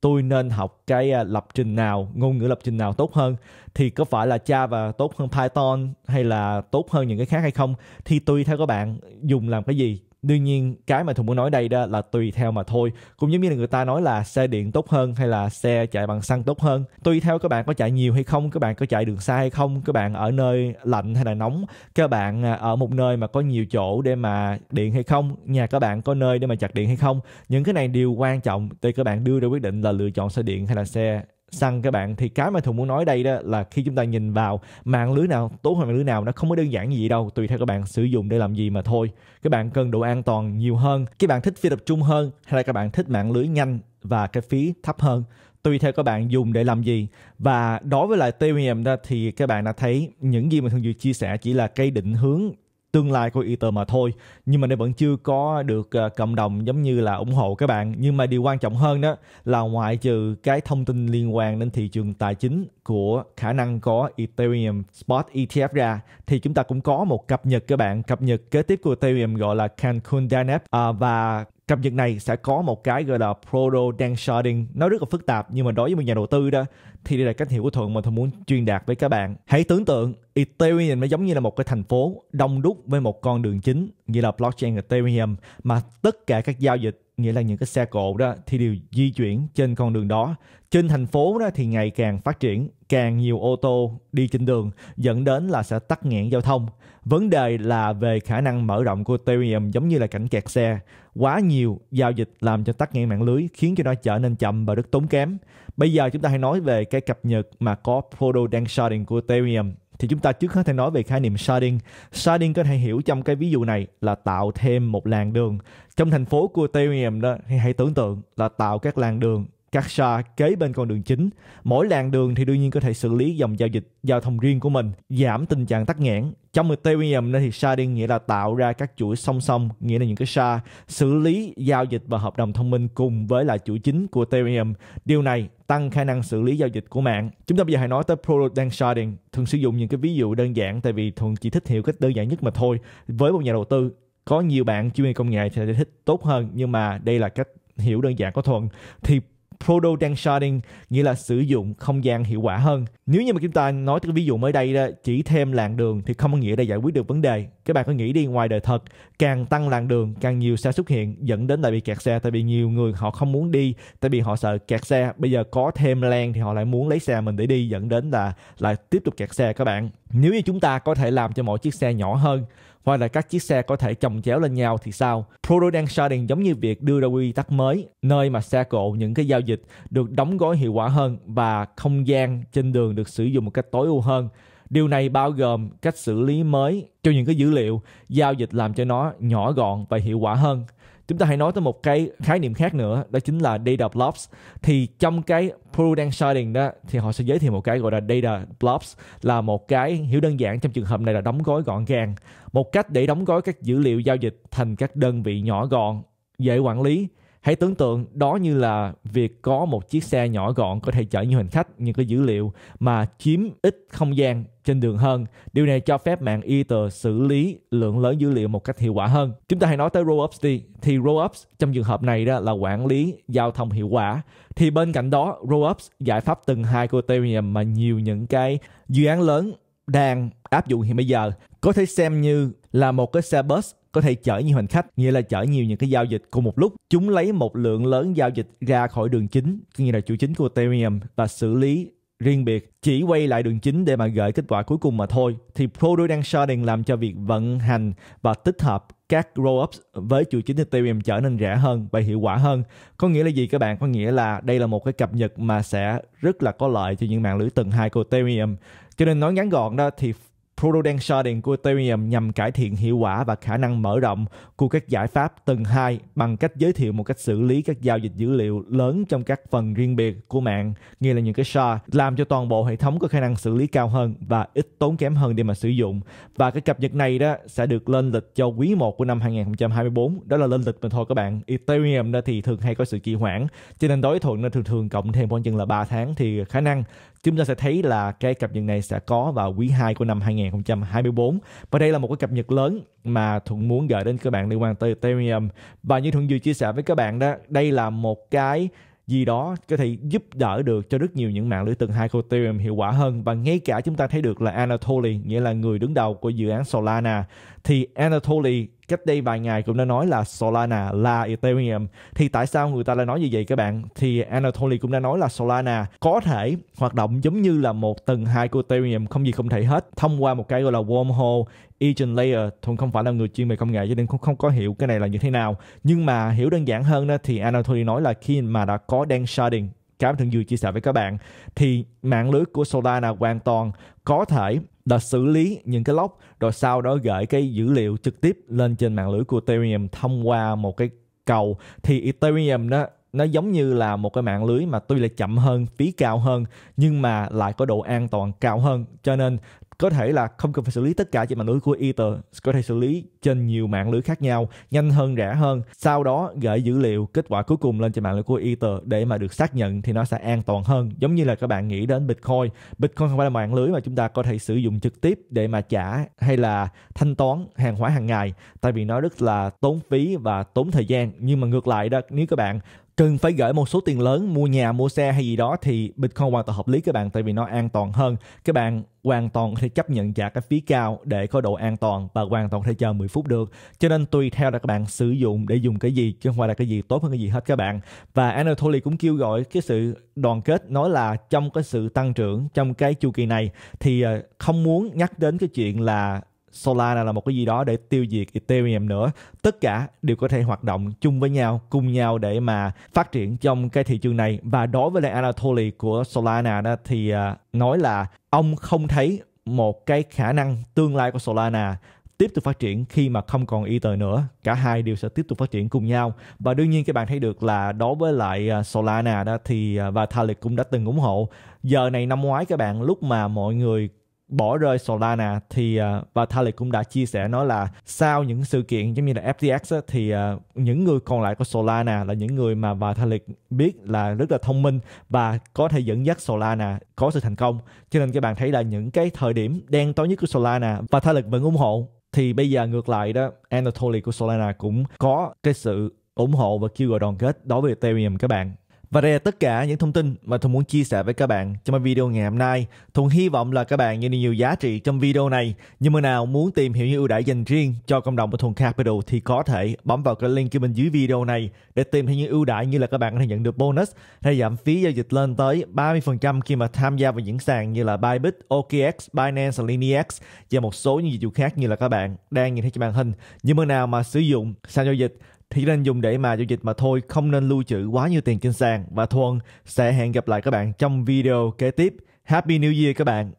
tôi nên học cái lập trình nào, ngôn ngữ lập trình nào tốt hơn, thì có phải là Java tốt hơn Python hay là tốt hơn những cái khác hay không, thì tùy theo các bạn dùng làm cái gì. Đương nhiên cái mà Thuận muốn nói đây đó là tùy theo mà thôi. Cũng giống như là người ta nói là xe điện tốt hơn hay là xe chạy bằng xăng tốt hơn, tùy theo các bạn có chạy nhiều hay không, các bạn có chạy đường xa hay không, các bạn ở nơi lạnh hay là nóng, các bạn ở một nơi mà có nhiều chỗ để mà điện hay không, nhà các bạn có nơi để mà sạc điện hay không. Những cái này đều quan trọng để các bạn đưa ra quyết định là lựa chọn xe điện hay là xe xăng các bạn. Thì cái mà Thuận muốn nói đây đó là khi chúng ta nhìn vào mạng lưới nào tốt hơn mạng lưới nào, nó không có đơn giản gì đâu, tùy theo các bạn sử dụng để làm gì mà thôi. Các bạn cần độ an toàn nhiều hơn, các bạn thích phi tập trung hơn hay là các bạn thích mạng lưới nhanh và cái phí thấp hơn, tùy theo các bạn dùng để làm gì. Và đối với lại Ethereum đó thì các bạn đã thấy những gì mà Thuận vừa chia sẻ chỉ là cái định hướng tương lai của Ether mà thôi, nhưng mà nó vẫn chưa có được cộng đồng giống như là ủng hộ các bạn. Nhưng mà điều quan trọng hơn đó là ngoại trừ cái thông tin liên quan đến thị trường tài chính của khả năng có Ethereum Spot e tê ép ra, thì chúng ta cũng có một cập nhật các bạn. Cập nhật kế tiếp của Ethereum gọi là Cancun-Deneb, à, và cập nhật này sẽ có một cái gọi là Proto-Danksharding. Nó rất là phức tạp, nhưng mà đối với một nhà đầu tư đó thì đây là cách hiểu của Thuận mà Thuận muốn truyền đạt với các bạn. Hãy tưởng tượng Ethereum nó giống như là một cái thành phố đông đúc với một con đường chính, nghĩa là blockchain Ethereum, mà tất cả các giao dịch, nghĩa là những cái xe cộ đó thì đều di chuyển trên con đường đó. Trên thành phố đó thì ngày càng phát triển, càng nhiều ô tô đi trên đường dẫn đến là sẽ tắc nghẽn giao thông. Vấn đề là về khả năng mở rộng của Ethereum giống như là cảnh kẹt xe. Quá nhiều giao dịch làm cho tắc nghẽn mạng lưới, khiến cho nó trở nên chậm và rất tốn kém. Bây giờ chúng ta hãy nói về cái cập nhật mà có Proto-Danksharding của Ethereum. Thì chúng ta trước hết hãy nói về khái niệm sharding. Sharding có thể hiểu trong cái ví dụ này là tạo thêm một làn đường. Trong thành phố của Ethereum đó thì hãy tưởng tượng là tạo các làn đường các sàn kế bên con đường chính. Mỗi làn đường thì đương nhiên có thể xử lý dòng giao dịch giao thông riêng của mình, giảm tình trạng tắc nghẽn. Trong Ethereum thì sharding nghĩa là tạo ra các chuỗi song song, nghĩa là những cái shard xử lý giao dịch và hợp đồng thông minh cùng với là chuỗi chính của Ethereum. Điều này tăng khả năng xử lý giao dịch của mạng. Chúng ta bây giờ hãy nói tới Proto-Danksharding. Thường sử dụng những cái ví dụ đơn giản tại vì Thuận chỉ thích hiểu cách đơn giản nhất mà thôi. Với một nhà đầu tư, có nhiều bạn chuyên về công nghệ thì giải thích tốt hơn, nhưng mà đây là cách hiểu đơn giản của Thuận. Thì Proto-Danksharding nghĩa là sử dụng không gian hiệu quả hơn. Nếu như mà chúng ta nói cái ví dụ mới đây đó, chỉ thêm làn đường thì không có nghĩa để giải quyết được vấn đề. Các bạn có nghĩ đi, ngoài đời thật càng tăng làn đường càng nhiều xe xuất hiện, dẫn đến tại bị kẹt xe, tại vì nhiều người họ không muốn đi, tại vì họ sợ kẹt xe. Bây giờ có thêm làn thì họ lại muốn lấy xe mình để đi, dẫn đến là lại tiếp tục kẹt xe các bạn. Nếu như chúng ta có thể làm cho mỗi chiếc xe nhỏ hơn, hoặc là các chiếc xe có thể chồng chéo lên nhau thì sao? Proto-Danksharding giống như việc đưa ra quy tắc mới, nơi mà xe cộ những cái giao dịch được đóng gói hiệu quả hơn và không gian trên đường được sử dụng một cách tối ưu hơn. Điều này bao gồm cách xử lý mới cho những cái dữ liệu, giao dịch làm cho nó nhỏ gọn và hiệu quả hơn. Chúng ta hãy nói tới một cái khái niệm khác nữa, đó chính là data blobs. Thì trong cái Proto-Danksharding đó thì họ sẽ giới thiệu một cái gọi là data blobs, là một cái hiểu đơn giản trong trường hợp này là đóng gói gọn gàng, một cách để đóng gói các dữ liệu giao dịch thành các đơn vị nhỏ gọn, dễ quản lý. Hãy tưởng tượng đó như là việc có một chiếc xe nhỏ gọn có thể chở nhiều hành khách, những cái dữ liệu mà chiếm ít không gian trên đường hơn. Điều này cho phép mạng Ether xử lý lượng lớn dữ liệu một cách hiệu quả hơn. Chúng ta hãy nói tới rollups đi. Thì rollups trong trường hợp này đó là quản lý giao thông hiệu quả. Thì bên cạnh đó, rollups giải pháp tầng hai của Ethereum mà nhiều những cái dự án lớn đang áp dụng hiện bây giờ, có thể xem như là một cái xe bus có thể chở nhiều hành khách, nghĩa là chở nhiều những cái giao dịch cùng một lúc. Chúng lấy một lượng lớn giao dịch ra khỏi đường chính, nghĩa là chủ chính của Ethereum, và xử lý riêng biệt, chỉ quay lại đường chính để mà gửi kết quả cuối cùng mà thôi. Thì Proto-Danksharding làm cho việc vận hành và tích hợp các rollups với chuỗi chính Ethereum trở nên rẻ hơn và hiệu quả hơn. Có nghĩa là gì các bạn? Có nghĩa là đây là một cái cập nhật mà sẽ rất là có lợi cho những mạng lưới tầng hai của Ethereum. Cho nên nói ngắn gọn đó thì Proto-Danksharding của Ethereum nhằm cải thiện hiệu quả và khả năng mở rộng của các giải pháp tầng hai bằng cách giới thiệu một cách xử lý các giao dịch dữ liệu lớn trong các phần riêng biệt của mạng, nghĩa là những cái shard, làm cho toàn bộ hệ thống có khả năng xử lý cao hơn và ít tốn kém hơn để mà sử dụng. Và cái cập nhật này đó sẽ được lên lịch cho quý một của năm hai không hai tư, đó là lên lịch mà thôi các bạn. Ethereum đó thì thường hay có sự trì hoãn, cho nên đối với Thuận nó thường thường cộng thêm khoảng chừng là ba tháng thì khả năng chúng ta sẽ thấy là cái cập nhật này sẽ có vào quý hai của năm hai không hai tư. Và đây là một cái cập nhật lớn mà Thuận muốn gửi đến các bạn liên quan tới Ethereum. Và như Thuận vừa chia sẻ với các bạn đó, đây là một cái gì đó có thể giúp đỡ được cho rất nhiều những mạng lưới tầng hai của Ethereum hiệu quả hơn. Và ngay cả chúng ta thấy được là Anatoly, nghĩa là người đứng đầu của dự án Solana, thì Anatoly cách đây vài ngày cũng đã nói là Solana là Ethereum. Thì tại sao người ta lại nói như vậy các bạn? Thì Anatoly cũng đã nói là Solana có thể hoạt động giống như là một tầng hai của Ethereum, không gì không thể hết, thông qua một cái gọi là wormhole agent layer. Thuận không phải là người chuyên về công nghệ cho nên cũng không có hiểu cái này là như thế nào, nhưng mà hiểu đơn giản hơn đó thì Anatoly nói là khi mà đã có Danksharding, cảm Thuận vừa chia sẻ với các bạn, thì mạng lưới của Solana hoàn toàn có thể là xử lý những cái lốc rồi sau đó gửi cái dữ liệu trực tiếp lên trên mạng lưới của Ethereum thông qua một cái cầu. Thì Ethereum đó nó giống như là một cái mạng lưới mà tuy là chậm hơn, phí cao hơn, nhưng mà lại có độ an toàn cao hơn. Cho nên có thể là không cần phải xử lý tất cả trên mạng lưới của Ether, có thể xử lý trên nhiều mạng lưới khác nhau, nhanh hơn, rẻ hơn. Sau đó gửi dữ liệu, kết quả cuối cùng lên trên mạng lưới của Ether để mà được xác nhận thì nó sẽ an toàn hơn. Giống như là các bạn nghĩ đến Bitcoin. Bitcoin không phải là mạng lưới mà chúng ta có thể sử dụng trực tiếp để mà trả hay là thanh toán hàng hóa hàng ngày, tại vì nó rất là tốn phí và tốn thời gian. Nhưng mà ngược lại đó, nếu các bạn cần phải gửi một số tiền lớn mua nhà, mua xe hay gì đó thì Bitcoin hoàn toàn hợp lý các bạn, tại vì nó an toàn hơn. Các bạn hoàn toàn có thể chấp nhận trả cái phí cao để có độ an toàn và hoàn toàn có thể chờ mười phút được. Cho nên tùy theo là các bạn sử dụng để dùng cái gì, chứ không phải là cái gì tốt hơn cái gì hết các bạn. Và Anatoly cũng kêu gọi cái sự đoàn kết, nói là trong cái sự tăng trưởng, trong cái chu kỳ này thì không muốn nhắc đến cái chuyện là Solana là một cái gì đó để tiêu diệt Ethereum nữa. Tất cả đều có thể hoạt động chung với nhau, cùng nhau để mà phát triển trong cái thị trường này. Và đối với lại Anatoly của Solana đó thì nói là ông không thấy một cái khả năng tương lai của Solana tiếp tục phát triển khi mà không còn Ether nữa. Cả hai đều sẽ tiếp tục phát triển cùng nhau. Và đương nhiên các bạn thấy được là đối với lại Solana đó thì Vitalik cũng đã từng ủng hộ. Giờ này năm ngoái các bạn, lúc mà mọi người bỏ rơi Solana thì uh, Vitalik cũng đã chia sẻ nói là sau những sự kiện giống như là ép tê ích á, thì uh, những người còn lại của Solana là những người mà Vitalik biết là rất là thông minh và có thể dẫn dắt Solana có sự thành công. Cho nên các bạn thấy là những cái thời điểm đen tối nhất của Solana, Vitalik vẫn ủng hộ. Thì bây giờ ngược lại đó, Anatoly của Solana cũng có cái sự ủng hộ và kêu gọi đoàn kết đối với Ethereum các bạn. Và đây là tất cả những thông tin mà Thuận muốn chia sẻ với các bạn trong video ngày hôm nay. Thuận hy vọng là các bạn nhận được nhiều giá trị trong video này. Nhưng mà nào muốn tìm hiểu những ưu đãi dành riêng cho cộng đồng của Thuận Capital thì có thể bấm vào cái link kia bên dưới video này để tìm thấy những ưu đãi, như là các bạn có thể nhận được bonus hay giảm phí giao dịch lên tới ba mươi phần trăm khi mà tham gia vào những sàn như là Bybit, o ca ích, Binance, LineX và một số những dịch vụ khác như là các bạn đang nhìn thấy trên màn hình. Nhưng mà nào mà sử dụng sàn giao dịch thì nên dùng để mà giao dịch mà thôi, không nên lưu trữ quá nhiều tiền trên sàn. Và Thuận sẽ hẹn gặp lại các bạn trong video kế tiếp. Happy New Year các bạn!